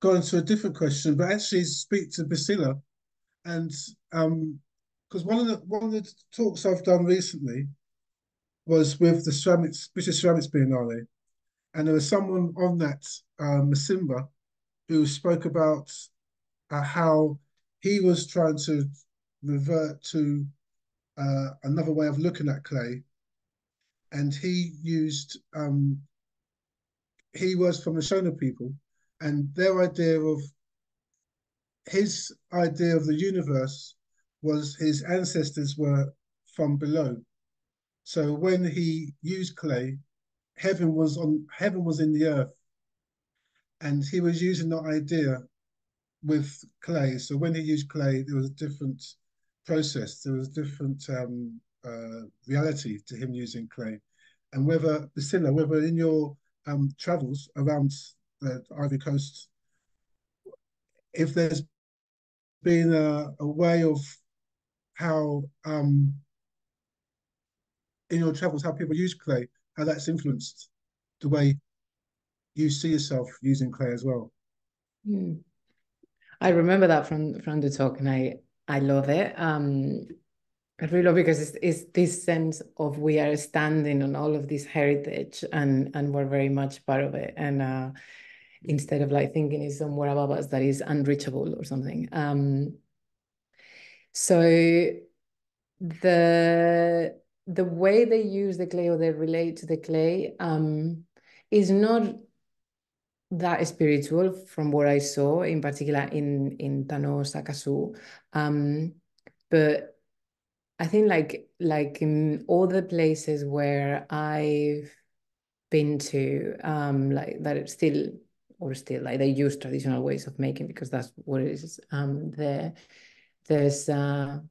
go into a different question, but actually speak to Bisila, and because one of the talks I've done recently was with the ceramics, British Ceramics Biennale, and there was someone on that, Masimba, who spoke about how he was trying to revert to another way of looking at clay, and he used he was from the Shona people, and their idea of his idea of the universe was his ancestors were from below. So when he used clay, heaven was in the earth, and he was using that idea with clay. So when he used clay, there was a different process, there was a different reality to him using clay. And whether, Bisila, whether in your travels around the Ivory Coast, if there's been a way of how, in your travels, how people use clay, how that's influenced the way you see yourself using clay as well. Mm. I remember that from the talk, and I love it. I really love it because it's this sense of we are standing on all of this heritage, and we're very much part of it. And instead of like thinking it's somewhere above us that is unreachable or something. So the way they use the clay or they relate to the clay is not that spiritual from what I saw, in particular in Tanoh Sakassou. But I think like in all the places where I've been to, like that it's still like they use traditional ways of making, because that's what it is. There's a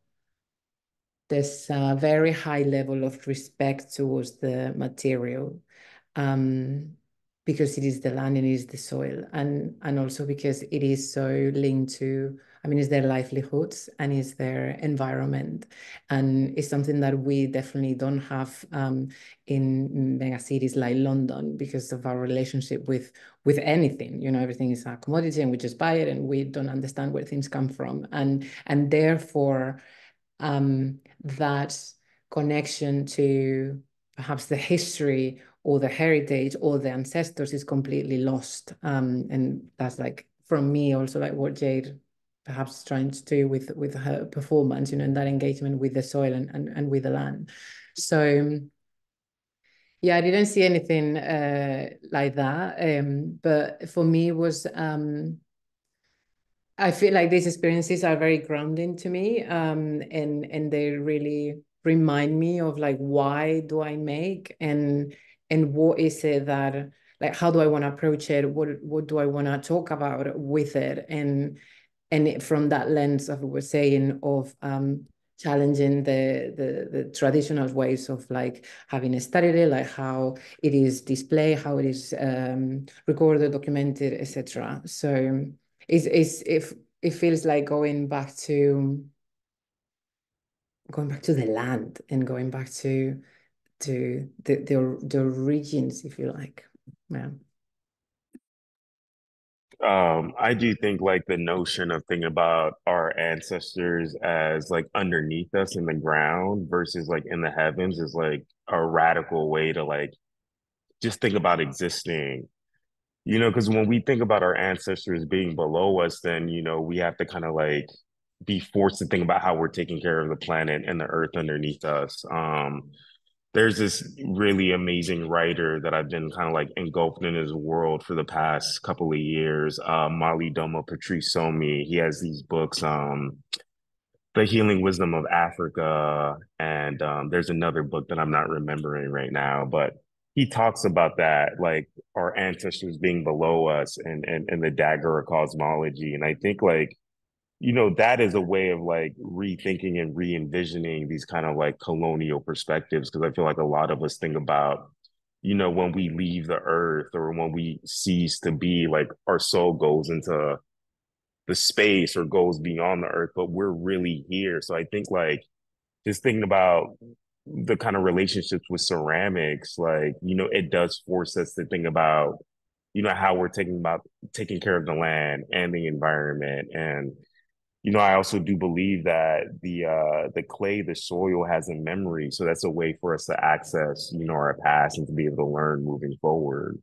very high level of respect towards the material. Because it is the land and it is the soil, and also because it is so linked to, I mean, it's their livelihoods and it's their environment, and it's something that we definitely don't have in mega cities like London, because of our relationship with anything. You know, everything is a commodity and we just buy it and we don't understand where things come from, and therefore that connection to perhaps the history or the heritage or the ancestors is completely lost. And that's like, from me also, like what Jade perhaps trying to do with her performance, you know, and that engagement with the soil and with the land. So yeah, I didn't see anything like that. But for me was, I feel like these experiences are very grounding to me, and they really remind me of like, why do I make, and what is it that, like, how do I want to approach it? What do I want to talk about with it? And it, from that lens of what we're saying of challenging the traditional ways of like having studied it, like how it is displayed, how it is recorded, documented, etc. So it feels like going back to the land and going back to the origins, if you like. Yeah. I do think like the notion of thinking about our ancestors as like underneath us in the ground versus like in the heavens is like a radical way to like just think about existing. You know, because when we think about our ancestors being below us, then, you know, we have to kind of like be forced to think about how we're taking care of the planet and the earth underneath us. There's this really amazing writer that I've been kind of like engulfed in his world for the past couple of years, Malidoma Patrice Somé. He has these books, The Healing Wisdom of Africa, and there's another book that I'm not remembering right now, but he talks about that, like our ancestors being below us and the Daguerre cosmology. And I think like you know, that is a way of like rethinking and re-envisioning these kind of like colonial perspectives. Because I feel like a lot of us think about, you know, when we leave the earth or when we cease to be, like our soul goes into the space or goes beyond the earth, but we're really here. So I think like just thinking about the kind of relationships with ceramics, like, you know, it does force us to think about, you know, how we're taking care of the land and the environment. And, you know, I also do believe that the clay, the soil has a memory. So that's a way for us to access, you know, our past and to be able to learn moving forward.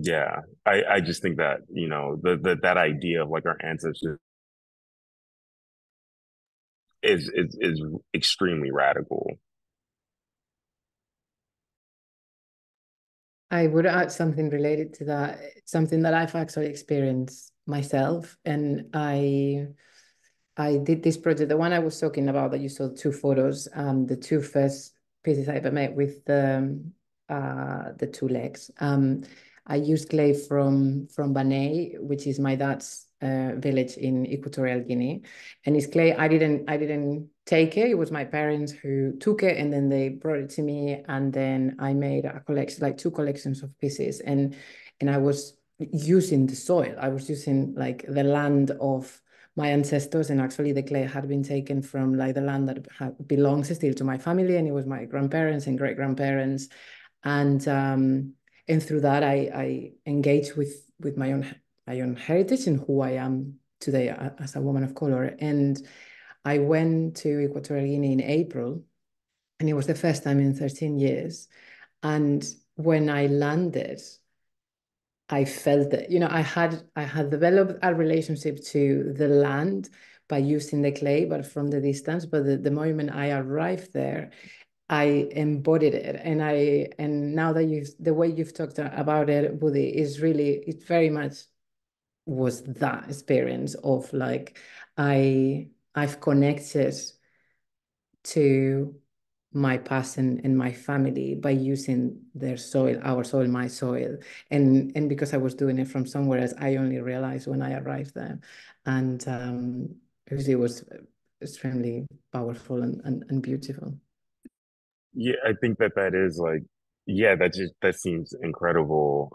Yeah, I just think that, you know, that idea of like our ancestors is extremely radical. I would add something related to that, something that I've actually experienced myself. And I did this project, the one I was talking about that you saw two photos, the two first pieces I ever made with the two legs. I used clay from V&A, which is my dad's village in Equatorial Guinea. And it's clay, I didn't take it. It was my parents who took it, and then they brought it to me. And then I made a collection, like two collections of pieces. And I was using the soil. I was using like the land of my ancestors. And actually the clay had been taken from like the land that belongs still to my family. And it was my grandparents and great-grandparents. And through that, I engaged with my own heritage and who I am today as a woman of color. And I went to Equatorial Guinea in April, and it was the first time in 13 years. And when I landed, I felt that, you know, I had developed a relationship to the land by using the clay, but from the distance. But the moment I arrived there, I embodied it, and now that the way you've talked about it, Woody, is really, it very much was that experience of like I've connected to my past and my family by using their soil, our soil, my soil, and because I was doing it from somewhere else, I only realized when I arrived there, and it was extremely powerful and beautiful. Yeah, I think that is like, yeah, that seems incredible.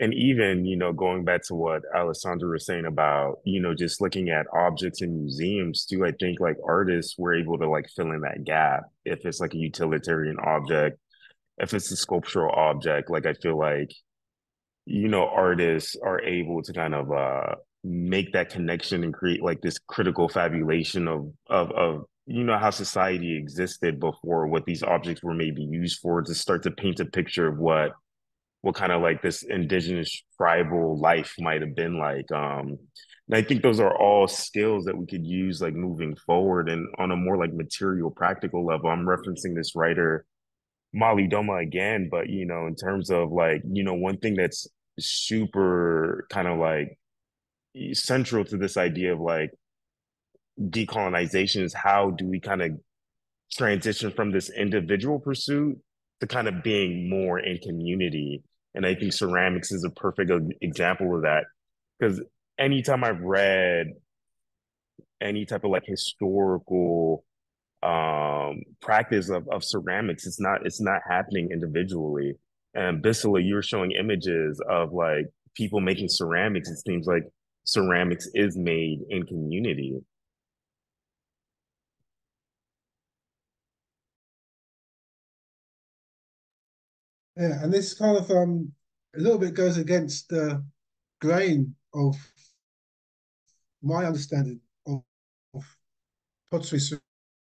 And even, you know, going back to what Alessandra was saying about, you know, just looking at objects in museums too, I think like artists were able to like fill in that gap. If it's like a utilitarian object, if it's a sculptural object, like I feel like, you know, artists are able to kind of make that connection and create like this critical fabulation of you know, how society existed before, what these objects were maybe used for, to start to paint a picture of what kind of like this indigenous tribal life might have been like. And I think those are all skills that we could use like moving forward and on a more like material, practical level. I'm referencing this writer, Malidoma, again, but, you know, in terms of like, you know, one thing that's super kind of like central to this idea of like decolonization is how do we kind of transition from this individual pursuit to kind of being more in community. And I think ceramics is a perfect example of that, because anytime I've read any type of like historical practice of ceramics, it's not happening individually. And Bisila, you're showing images of like people making ceramics. It seems like ceramics is made in community. Yeah, and this kind of a little bit goes against the grain of my understanding of pottery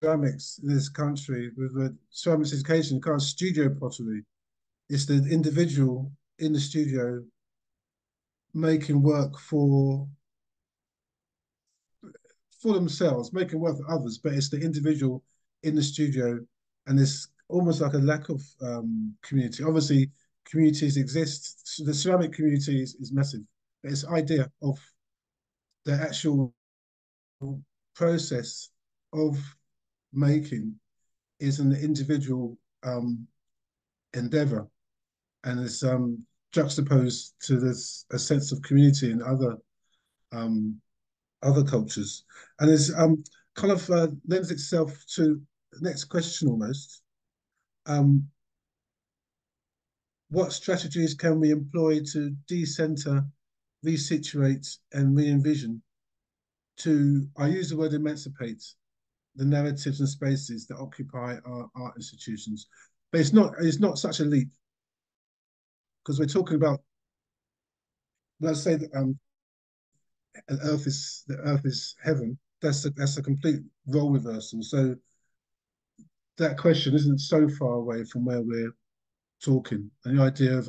ceramics in this country, with the ceramics education, kind of studio pottery. It's the individual in the studio making work for themselves, making work for others, but it's the individual in the studio, and this almost like a lack of community. Obviously, communities exist. So the ceramic community is massive. But it's the idea of the actual process of making is an individual endeavor, and it's juxtaposed to this a sense of community and other other cultures, and is kind of lends itself to the next question almost. What strategies can we employ to decenter, resituate, and re-envision to, I use the word emancipate, the narratives and spaces that occupy our art institutions? But it's not such a leap, because we're talking about, let's say that the earth is heaven. That's a complete role reversal. So that question isn't so far away from where we're talking, and the idea of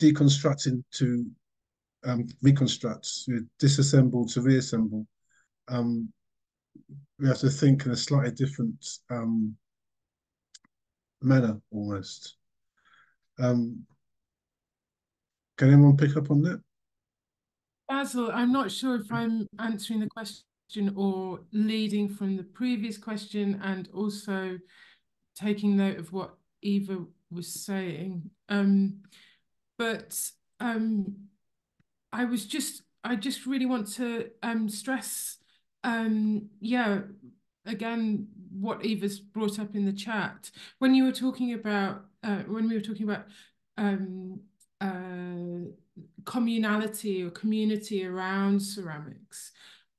deconstructing to reconstruct, you know, disassemble to reassemble. We have to think in a slightly different manner, almost. Can anyone pick up on that? Basil, I'm not sure if I'm answering the question or leading from the previous question, and also taking note of what Eva was saying. I just really want to stress, yeah, again, what Eva's brought up in the chat. When you were talking about, communality or community around ceramics,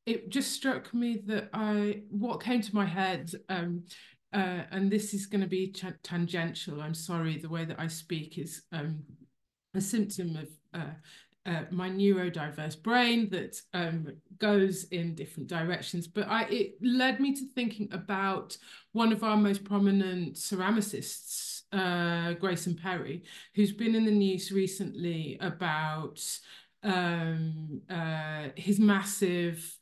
it just struck me that what came to my head, and this is going to be tangential, I'm sorry, the way that I speak is a symptom of my neurodiverse brain that goes in different directions, but it led me to thinking about one of our most prominent ceramicists, Grayson Perry, who's been in the news recently about his massive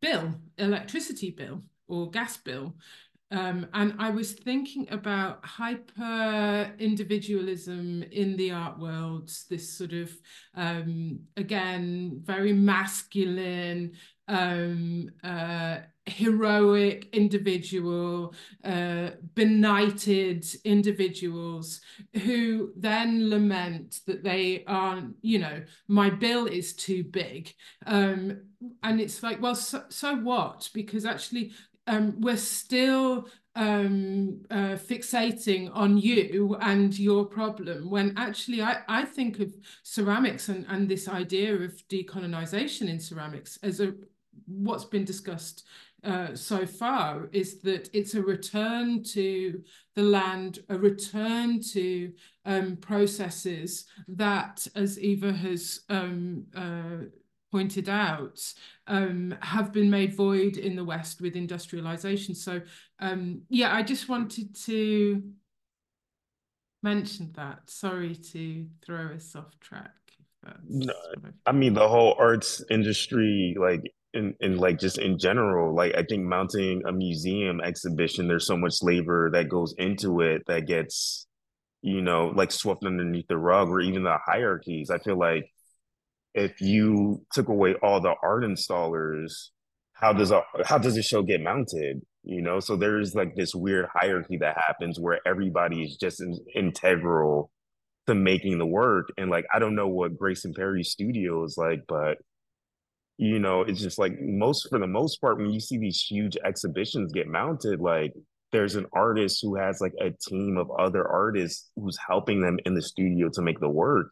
bill, electricity bill or gas bill. And I was thinking about hyper-individualism in the art world, this sort of, again, very masculine, heroic individual, benighted individuals who then lament that they aren't, you know, my bill is too big. And it's like, well, so what? Because actually, we're still fixating on you and your problem, when actually I think of ceramics and this idea of decolonization in ceramics as what's been discussed so far is that it's a return to the land, a return to processes that, as Eva has pointed out, have been made void in the West with industrialization. So yeah, I just wanted to mention that. Sorry to throw us off track. No, I mean, the whole arts industry, like in like just in general, like I think mounting a museum exhibition, there's so much labor that goes into it that gets, you know, like swept underneath the rug, or even the hierarchies. I feel like if you took away all the art installers, how does a show get mounted? You know, so there's like this weird hierarchy that happens where everybody is just integral to making the work. And like, I don't know what Grayson Perry's studio is like, but you know, it's just like for the most part, when you see these huge exhibitions get mounted, like there's an artist who has like a team of other artists who's helping them in the studio to make the work.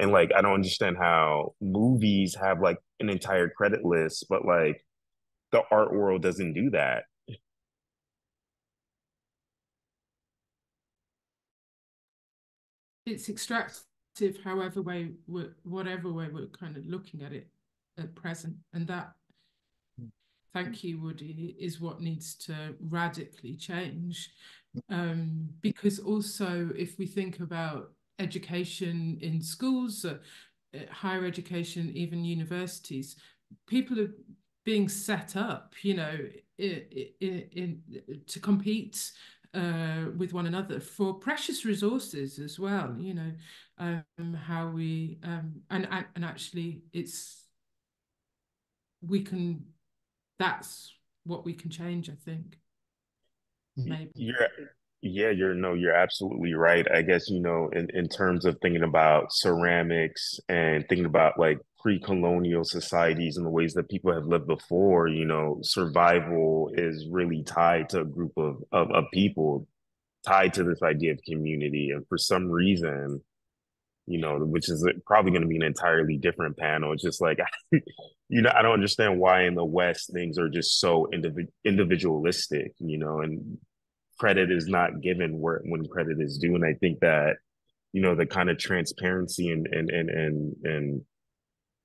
And like, I don't understand how movies have like an entire credit list, but like the art world doesn't do that. It's extractive, however way, whatever way we're kind of looking at it at present. And that, thank you, Woody, is what needs to radically change. Because also, if we think about education in schools, higher education, even universities, people are being set up, you know, to compete with one another for precious resources as well, you know, how we, and actually it's, that's what we can change, I think, maybe. Yeah. Yeah, you're absolutely right. I guess, in terms of thinking about ceramics and thinking about like pre-colonial societies and the ways that people have lived before, survival is really tied to a group of people, tied to this idea of community. And for some reason, which is probably going to be an entirely different panel. It's just like, I don't understand why in the West things are just so individualistic, and credit is not given when credit is due. And I think that, the kind of transparency and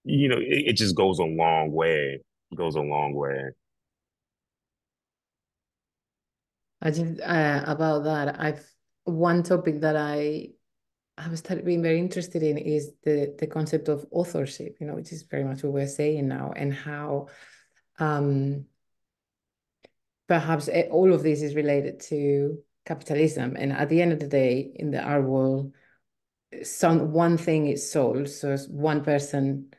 it just goes a long way. It goes a long way. I just, about that, one topic that I've started being very interested in is the concept of authorship, which is very much what we're saying now, and how perhaps all of this is related to capitalism. And at the end of the day, in the art world, one thing is sold. So one person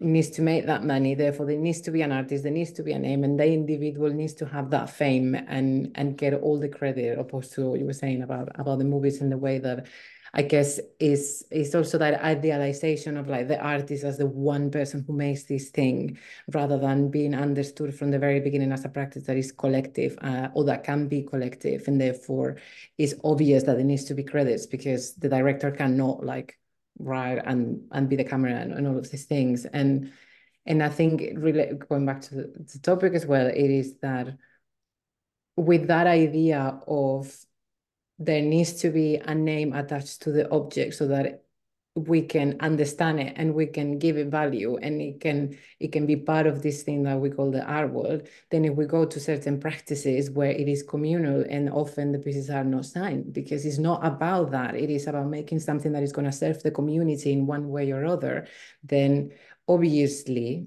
needs to make that money. Therefore, there needs to be an artist, there needs to be a name, and the individual needs to have that fame and get all the credit, opposed to what you were saying about the movies, and the way that I guess is also that idealization of like the artist as the one person who makes this thing, rather than being understood from the very beginning as a practice that is collective or that can be collective, and therefore it's obvious that there needs to be credits because the director cannot like write and be the cameraman and all of these things. And I think going back to the topic as well, it is that with that idea of there needs to be a name attached to the object so that we can understand it and we can give it value, and it can be part of this thing that we call the art world. Then if we go to certain practices where it is communal, and often the pieces are not signed because it's not about that. It is about making something that is going to serve the community in one way or other. Then obviously,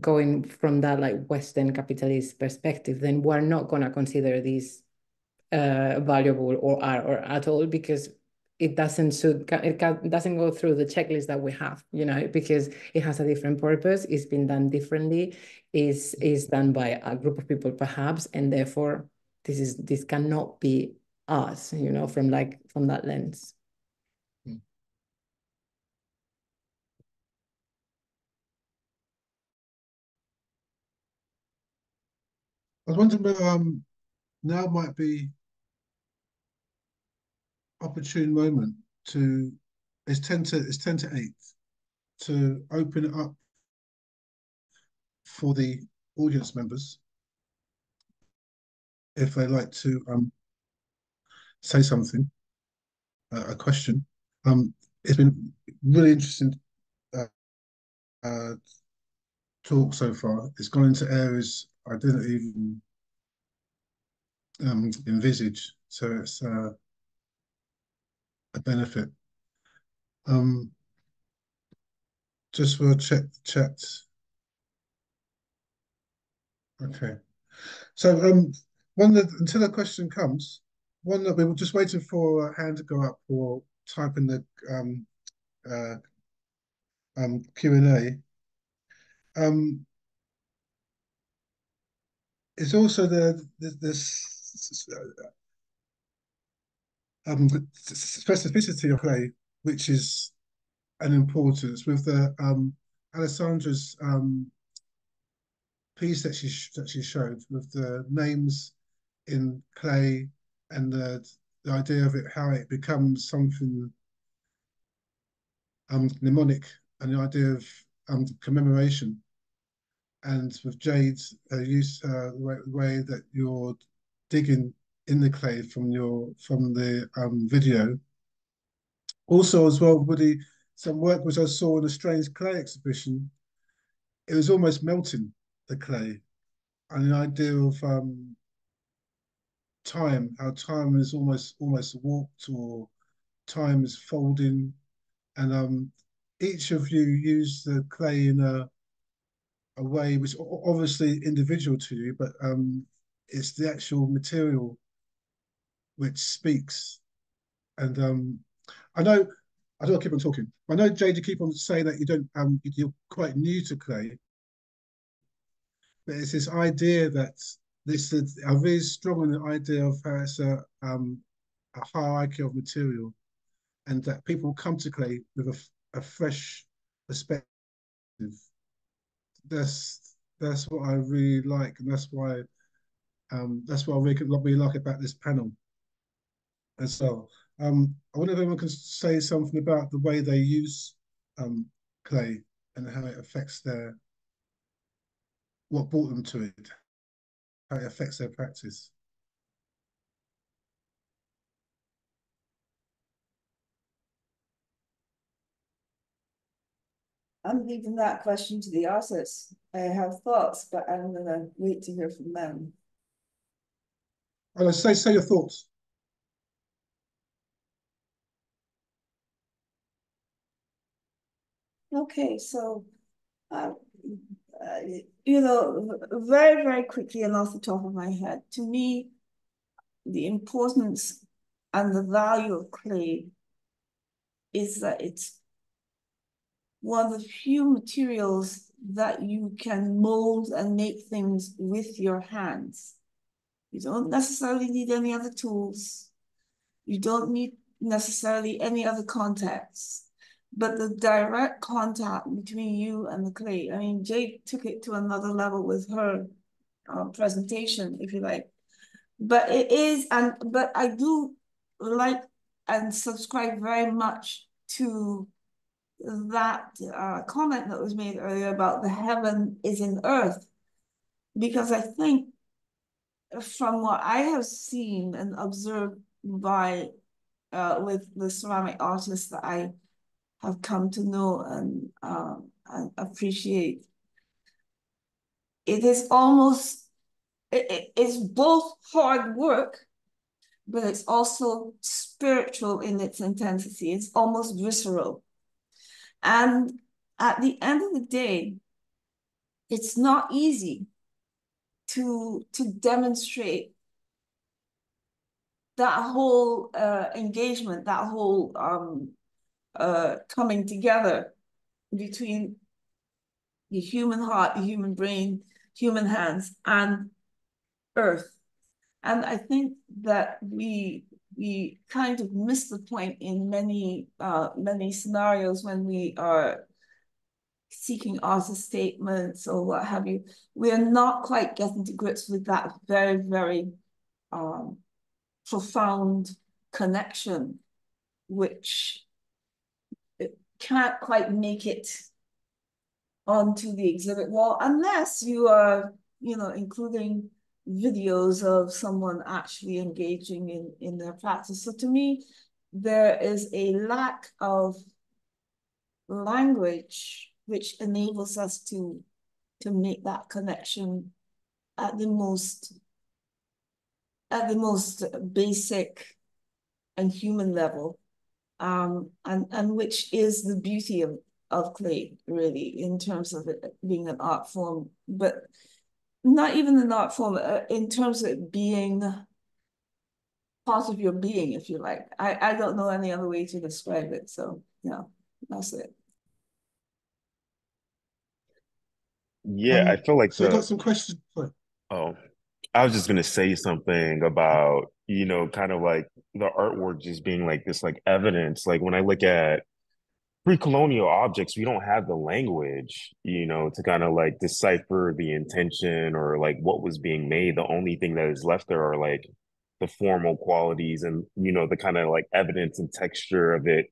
going from that like Western capitalist perspective, then we're not going to consider these valuable or are or at all, because it doesn't go through the checklist that we have, because it has a different purpose. It's been done differently, is done by a group of people perhaps, and therefore this cannot be us, from that lens. I was wondering whether now might be opportune moment to, it's 10 to 8, to open it up for the audience members if they'd like to say something, a question. It's been really interesting talk so far. It's gone into areas I didn't even envisage, so it's a benefit. Just we'll check the chat. Okay, so one that, until a question comes, one that we were just waiting for a hand to go up or type in the Q&A. It's also the specificity of play, which is an importance with the Alessandra's piece that she showed, with the names in clay and the idea of it, how it becomes something mnemonic, and the idea of commemoration, and with Jade's use way that you're digging in the clay from the video. Also as well, Woody, some work which I saw in a strange clay exhibition, it was almost melting the clay, and the idea of time, how time is almost warped, or time is folding, and each of you used the clay in a way which obviously individual to you, but it's the actual material which speaks. And I don't keep on talking. I know, Jade, you keep on saying that you don't, you're quite new to clay, but it's this idea that this are very strong on the idea of how it's a hierarchy of material, and that people come to clay with a fresh perspective. That's what I really like, and that's what I really like about this panel. And so I wonder if anyone can say something about the way they use clay and how it affects their, what brought them to it, how it affects their practice. I'm leaving that question to the artists. I have thoughts, but I'm going to wait to hear from them. Well, say your thoughts. Okay, so, very, very quickly and off the top of my head, to me, the importance and the value of clay is that it's one of the few materials that you can mold and make things with your hands. You don't necessarily need any other tools. You don't need necessarily any other contacts. But the direct contact between you and the clay, I mean, Jade took it to another level with her presentation, if you like. But it is, but I do like and subscribe very much to that comment that was made earlier about the heaven is in earth, because I think from what I have seen and observed by with the ceramic artists that I have come to know and appreciate, it is almost, it's both hard work, but it's also spiritual in its intensity. It's almost visceral. And at the end of the day, it's not easy to demonstrate that whole engagement, that whole coming together between the human heart, the human brain, human hands, and earth. And I think that we kind of miss the point in many scenarios when we are seeking author statements or what have you. We are not quite getting to grips with that very, very profound connection, which it can't quite make it onto the exhibit wall unless you are, including videos of someone actually engaging in their practice. So to me, there is a lack of language which enables us to make that connection at the most basic and human level, and which is the beauty of clay, really, in terms of it being an art form, but not even an art form, in terms of it being part of your being, if you like. I don't know any other way to describe it. So yeah, that's it. Yeah, I feel like so I got some questions. Oh, I was just gonna say something about, kind of like the artwork just being like this, like evidence. Like when I look at pre-colonial objects, we don't have the language, to kind of like decipher the intention or like what was being made. The only thing that is left there are like the formal qualities and, the kind of like evidence and texture of it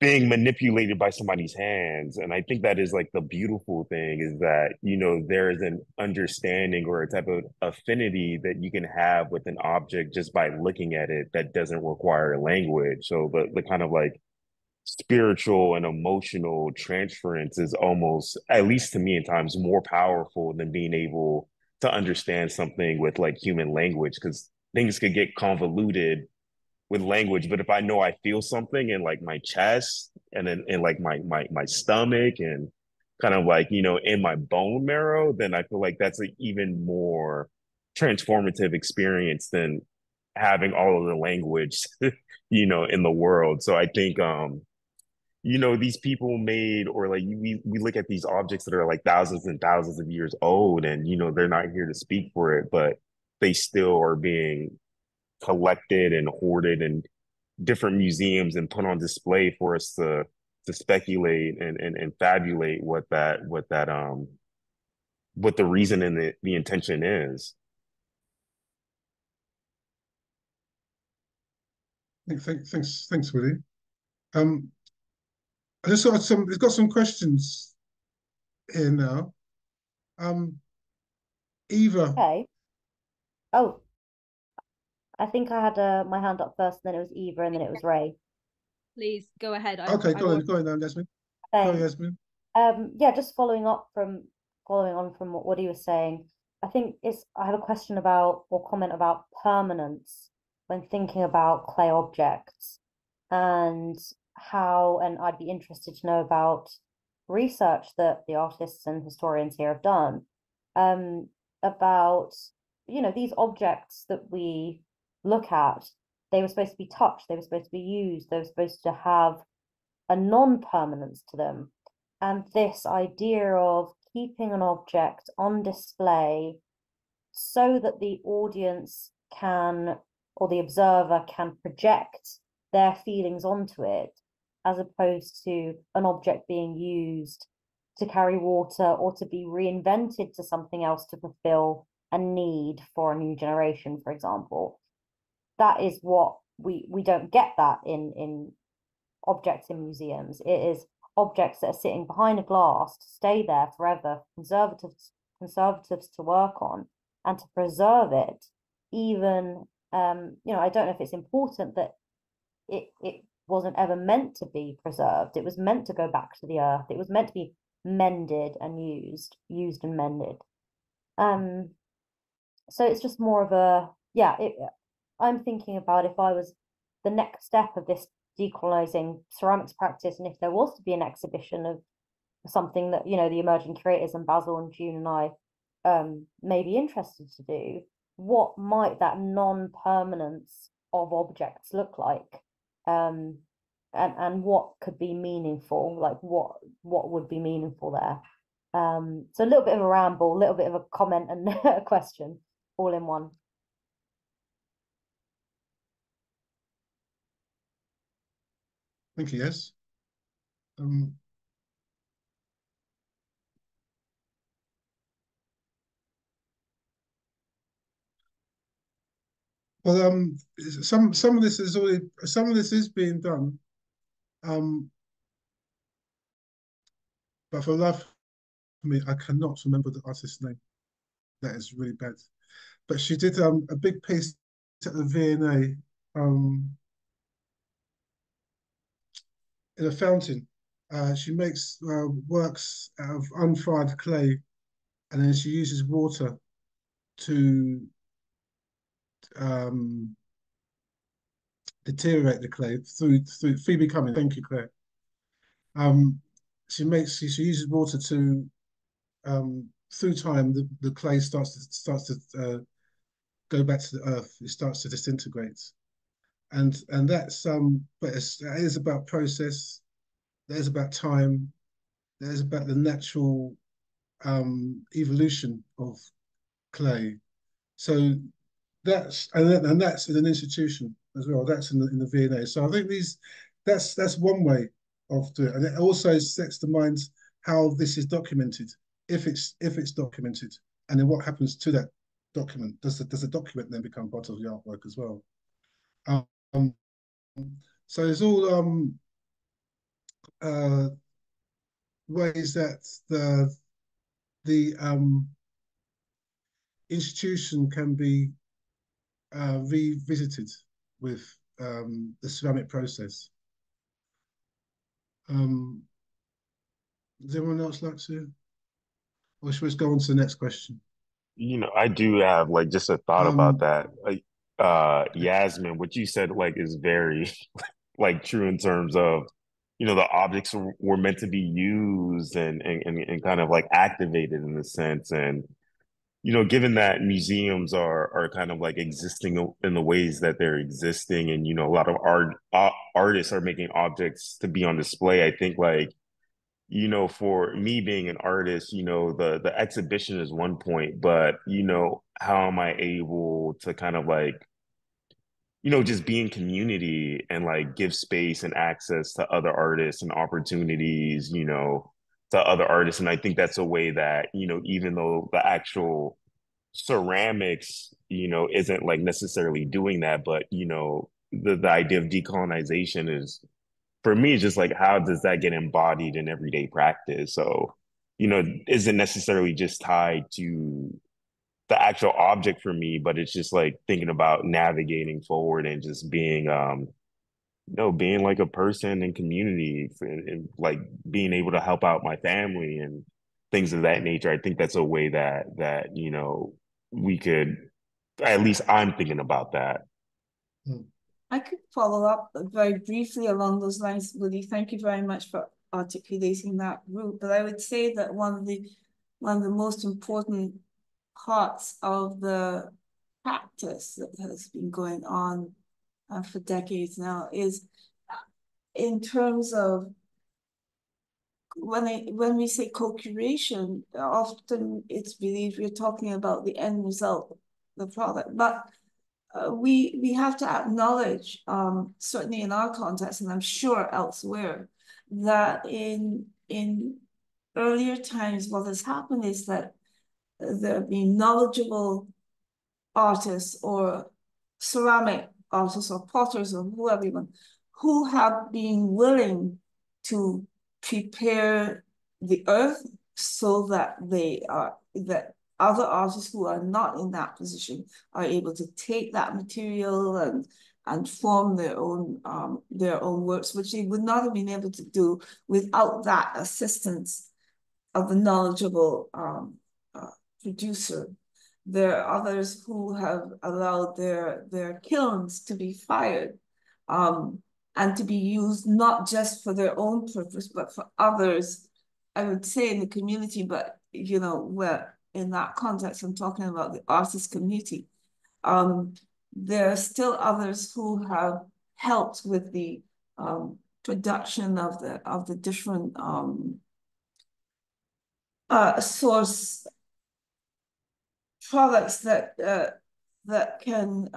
being manipulated by somebody's hands. And I think that is like the beautiful thing, is that, there is an understanding or a type of affinity that you can have with an object just by looking at it that doesn't require language. So the kind of like spiritual and emotional transference is almost, at least to me at times, more powerful than being able to understand something with like human language, because things could get convoluted with language. But if I know I feel something in like my chest and then in like my stomach and kind of like, in my bone marrow, then I feel like that's an even more transformative experience than having all of the language, in the world. So I think, you know, these people made, or like we look at these objects that are like thousands and thousands of years old, and, you know, they're not here to speak for it, but they still are being collected and hoarded in different museums and put on display for us to speculate and fabulate what the reason and the intention is. Thanks, Willie. I just saw we've got some questions here now. Eva. Okay. Oh, I think I had my hand up first, and then it was Eva, and then it was Ray. Please go ahead. Go ahead, Yasmin. Go ahead, Yasmin. Yeah, just following on from what Woody was saying, I think I have a question about, or comment about, permanence when thinking about clay objects, and I'd be interested to know about research that the artists and historians here have done about, you know, these objects that we look at. They were supposed to be touched, they were supposed to be used, they were supposed to have a non-permanence to them. And this idea of keeping an object on display so that the audience can, or the observer can, project their feelings onto it, as opposed to an object being used to carry water or to be reinvented to something else to fulfill a need for a new generation, for example. That is what we don't get that in objects in museums. It is objects that are sitting behind a glass to stay there forever, conservatives to work on and to preserve it. Even you know, I don't know if it's important that it wasn't ever meant to be preserved. It was meant to go back to the earth. It was meant to be mended and used and mended. So it's just more of a, yeah, I'm thinking about if I was the next step of this decolonizing ceramics practice, and if there was to be an exhibition of something that, you know, the emerging curators and Basil and June and I may be interested to do, what might that non-permanence of objects look like? And what could be meaningful? Like what would be meaningful there? So a little bit of a ramble, a little bit of a comment and a question all in one. Thank you, yes. Some of this is being done, but for love, I mean, I cannot remember the artist's name. That is really bad. But she did a big piece at the V&A. In a fountain. She makes works out of unfired clay, and then she uses water to deteriorate the clay through Phoebe Cummins. Thank you, Claire. She uses water to through time the clay starts to go back to the earth. It starts to disintegrate. And that's but it is about process. That is about time. That is about the natural evolution of clay. So that's in an institution as well. That's in the V&A. So I think that's one way of doing it, and it also sets the mind how this is documented. If it's documented, and then what happens to that document? Does the document then become part of the artwork as well? So it's all ways that the institution can be revisited with the ceramic process. Does anyone else like to, or should we just go on to the next question? You know, I do have like just a thought about that. Yasmin, what you said like is very like true in terms of, you know, the objects were meant to be used and kind of like activated in a sense, and you know, given that museums are kind of like existing in the ways that they're existing, and, you know, a lot of artists are making objects to be on display, I think, like, you know, for me being an artist, you know, the exhibition is one point, but, you know, how am I able to kind of like, you know, just be in community and like give space and access to other artists and opportunities, you know, to other artists. And I think that's a way that, you know, even though the actual ceramics, you know, isn't like necessarily doing that, but, you know, the idea of decolonization is, for me, just like, how does that get embodied in everyday practice? So, you know, isn't necessarily just tied to the actual object for me, but it's just like thinking about navigating forward and just being, you know, being like a person in community, and like being able to help out my family and things of that nature. I think that's a way that, you know, we could, at least I'm thinking about that. I could follow up very briefly along those lines, Woody. Thank you very much for articulating that route. But I would say that one of the most important parts of the practice that has been going on for decades now is in terms of, when we say co-curation, often it's believed we're talking about the end result, the product, but we have to acknowledge, certainly in our context, and I'm sure elsewhere, that in earlier times, what has happened is that there have been knowledgeable artists or ceramic artists or potters or whoever, who have been willing to prepare the earth so that that other artists who are not in that position are able to take that material and form their own works, which they would not have been able to do without that assistance of a knowledgeable producer. There are others who have allowed their kilns to be fired and to be used not just for their own purpose, but for others, I would say in the community, but, you know, where in that context, I'm talking about the artist community. There are still others who have helped with the production of the different source products that can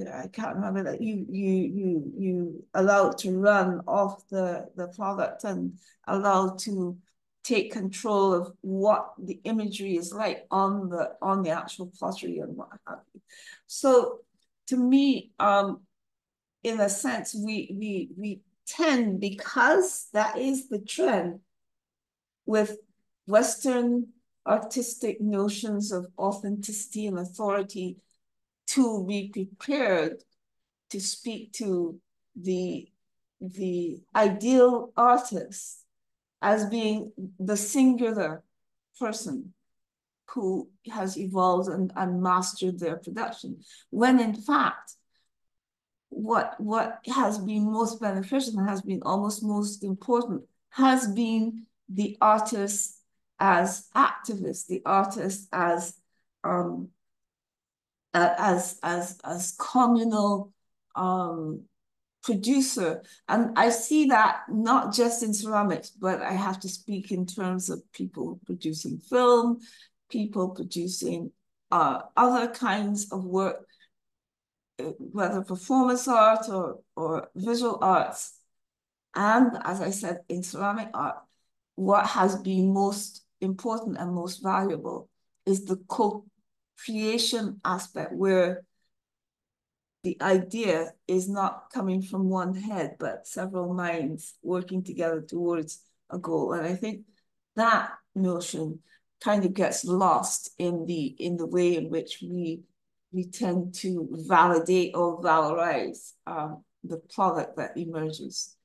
I can't remember, that you allow it to run off the product and allow to take control of what the imagery is like on the actual pottery and what have you. So to me, in a sense, we tend, because that is the trend with Western artistic notions of authenticity and authority, to be prepared to speak to the ideal artist as being the singular person who has evolved and mastered their production. When in fact, what has been most beneficial and has been almost most important has been the artist as activists, the artist as communal producer. And I see that not just in ceramics, but I have to speak in terms of people producing film, people producing other kinds of work, whether performance art or visual arts. And as I said, in ceramic art, what has been most important and most valuable is the co-creation aspect, where the idea is not coming from one head, but several minds working together towards a goal. And I think that notion kind of gets lost in the way in which we tend to validate or valorize the product that emerges.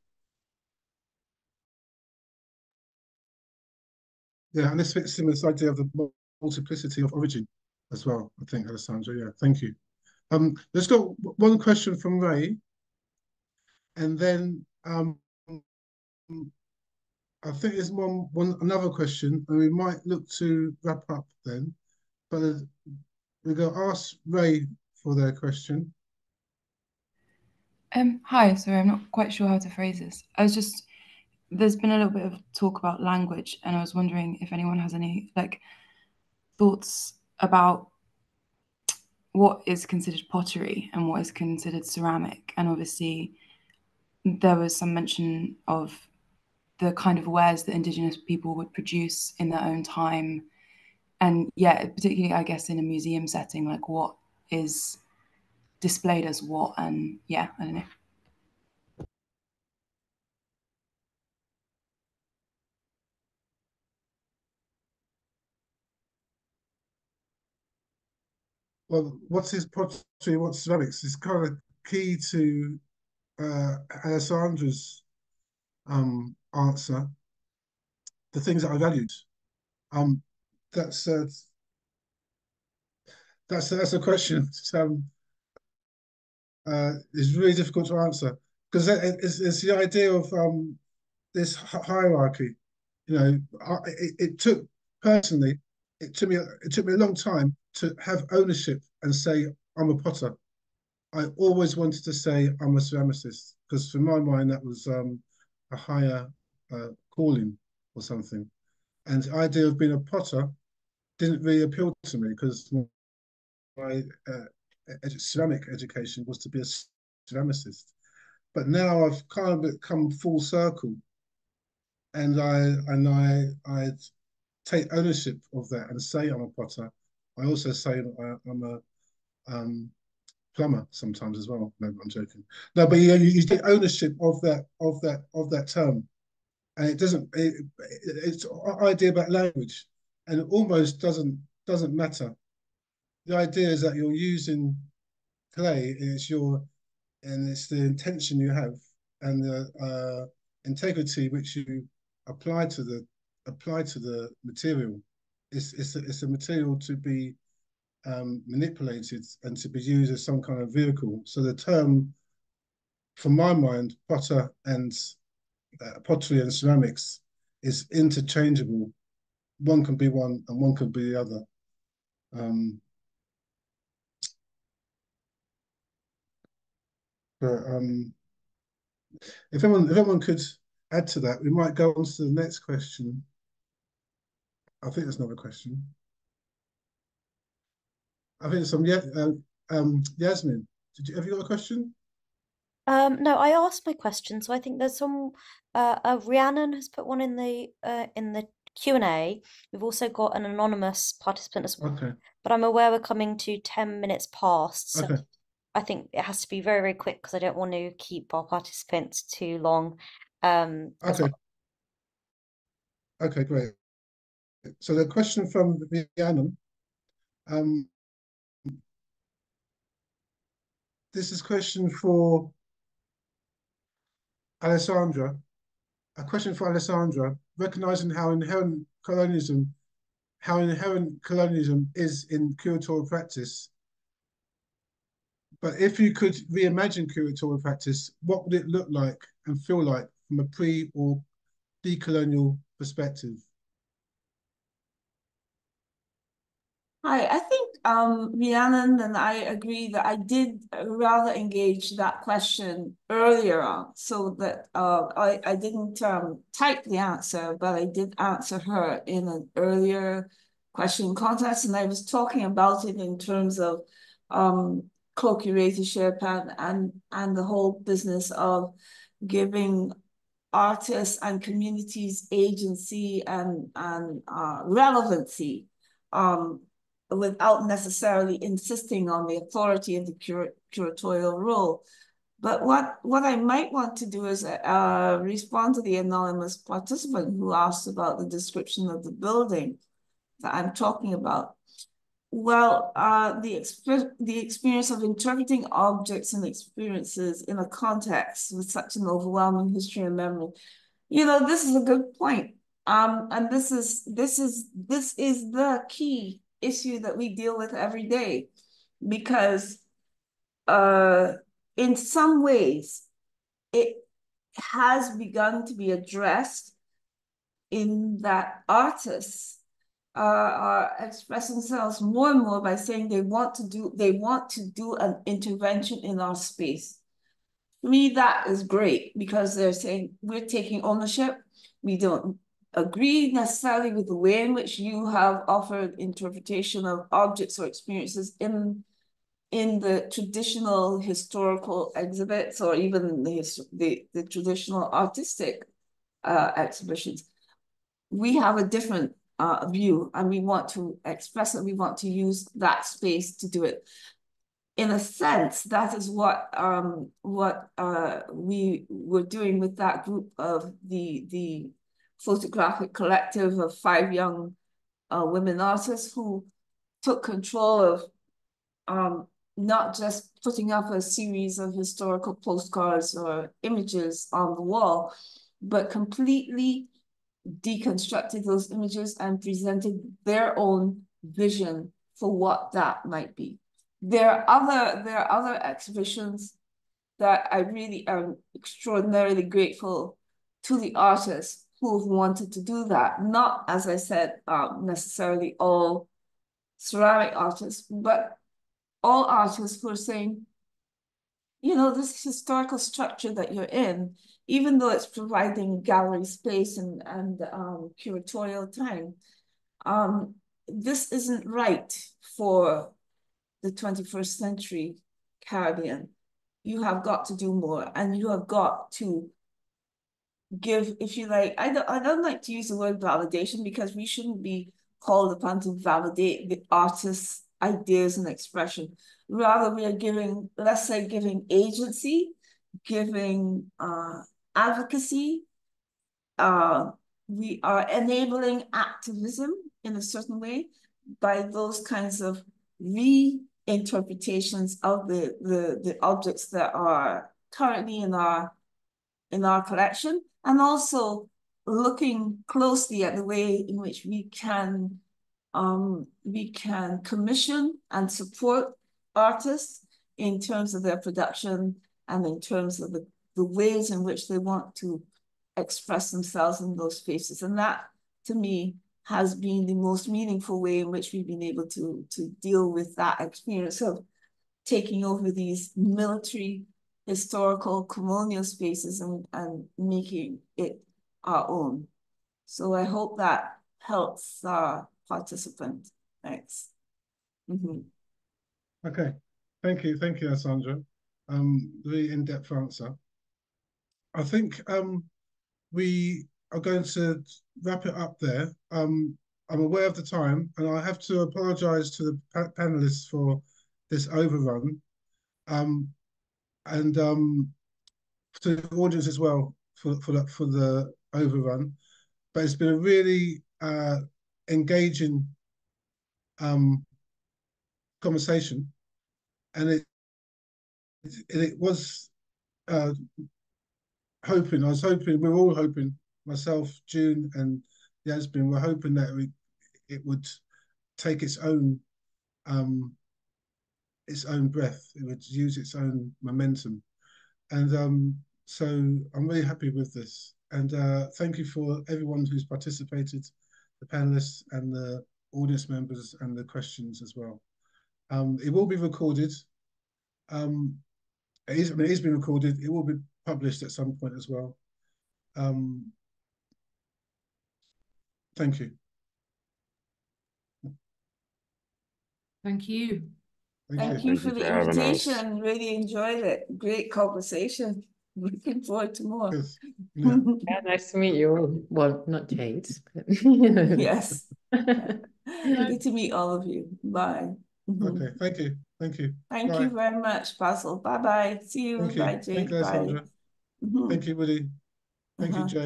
Yeah, and this fits in with this idea of the multiplicity of origin as well, I think, Alessandra. Yeah, thank you. Let's go one question from Ray, and then I think there's another question, and we might look to wrap up then. but we're going to ask Ray for their question. Hi, sorry, I'm not quite sure how to phrase this. I was just, there's been a little bit of talk about language, and I was wondering if anyone has any thoughts about what is considered pottery and what is considered ceramic. And obviously there was some mention of the kind of wares that Indigenous people would produce in their own time. And yeah, particularly, I guess, in a museum setting, like what is displayed as what, and yeah, I don't know. Well, what is pottery, what's ceramics is kind of key to Alessandra's answer, the things that I valued. That's a question it's really difficult to answer, because it's the idea of this hierarchy. You know, it took me a long time to have ownership and say I'm a potter. I always wanted to say I'm a ceramicist, because for my mind that was a higher calling or something. And the idea of being a potter didn't really appeal to me, because my ceramic education was to be a ceramicist. But now I've kind of come full circle, and I take ownership of that and say I'm a potter. I also say I'm a plumber sometimes as well. No, I'm joking. No, but you get ownership of that term, and it doesn't. It's an idea about language, and it almost doesn't matter. The idea is that you're using clay, and it's the intention you have and the integrity which you apply to the material. It's a material to be manipulated and to be used as some kind of vehicle. So the term, from my mind, pottery and ceramics is interchangeable. One can be one and one can be the other. But if everyone could add to that, we might go on to the next question. I think that's another question. I think some Yasmin, have you got a question? No, I asked my question, so I think there's some. Rhiannon has put one in the Q&A. We've also got an anonymous participant as well. Okay. But I'm aware we're coming to 10 minutes past, so okay. I think it has to be very, very quick, because I don't want to keep our participants too long. Okay. Well. Okay, great. So the question from Rhiannon. This is a question for Alessandra. A question for Alessandra, recognizing how inherent colonialism is in curatorial practice. But if you could reimagine curatorial practice, what would it look like and feel like from a pre or decolonial perspective? Hi, I think Rhiannon and I agree that I did rather engage that question earlier on, so that I didn't type the answer, but I did answer her in an earlier question context, and I was talking about it in terms of co-curatorship and the whole business of giving artists and communities agency and relevancy, without necessarily insisting on the authority and the curatorial role. But what I might want to do is respond to the anonymous participant who asked about the description of the building that I'm talking about. Well, the experience of interpreting objects and experiences in a context with such an overwhelming history and memory. You know, this is a good point. And this is the key issue that we deal with every day, because in some ways it has begun to be addressed in that artists express themselves more and more by saying they want to do an intervention in our space. To me, that is great, because they're saying we're taking ownership. We don't agree necessarily with the way in which you have offered interpretation of objects or experiences in the traditional historical exhibits, or even the traditional artistic exhibitions. We have a different view, and we want to express it. We want to use that space to do it. In a sense, that is what we were doing with that group of the photographic collective of 5 young women artists who took control of not just putting up a series of historical postcards or images on the wall, but completely deconstructed those images and presented their own vision for what that might be. There are other exhibitions that I really am extraordinarily grateful to the artists who have wanted to do that. Not, as I said, necessarily all ceramic artists, but all artists who are saying, you know, this historical structure that you're in, even though it's providing gallery space and curatorial time, this isn't right for the 21st century Caribbean. You have got to do more, and you have got to give, if you like, I don't like to use the word validation, because we shouldn't be called upon to validate the artist's ideas and expression. Rather, we are giving, let's say, giving agency, giving advocacy. We are enabling activism in a certain way by those kinds of reinterpretations of the objects that are currently in our collection, and also looking closely at the way in which we can commission and support artists in terms of their production and in terms of the ways in which they want to express themselves in those spaces. And that, to me, has been the most meaningful way in which we've been able to deal with that experience of taking over these military, historical, colonial spaces and making it our own. So I hope that helps our participants. Thanks. Mm-hmm. Okay, thank you, Alissandra. Really in-depth answer. I think we are going to wrap it up there. I'm aware of the time, and I have to apologise to the panellists for this overrun, and to the audience as well for the overrun. But it's been a really engaging conversation, and it was I was hoping, we were all hoping, myself, June, and Yasmin, we're hoping that it would take its own breath, it would use its own momentum. And so I'm really happy with this. And thank you for everyone who's participated, the panelists and the audience members and the questions as well. It will be recorded. It is being recorded. It will be published at some point as well. Thank you. Thank you. Thank you for the invitation. Really enjoyed it. Great conversation. Looking forward to more. Yes. Yeah. Yeah, nice to meet you. Well, not Jade. But... Yes. Good to meet all of you. Bye. Okay. Thank you. Thank you very much, Basil. Bye bye. See you. Bye, Jade. Thank you, Woody. Thank you, Jade.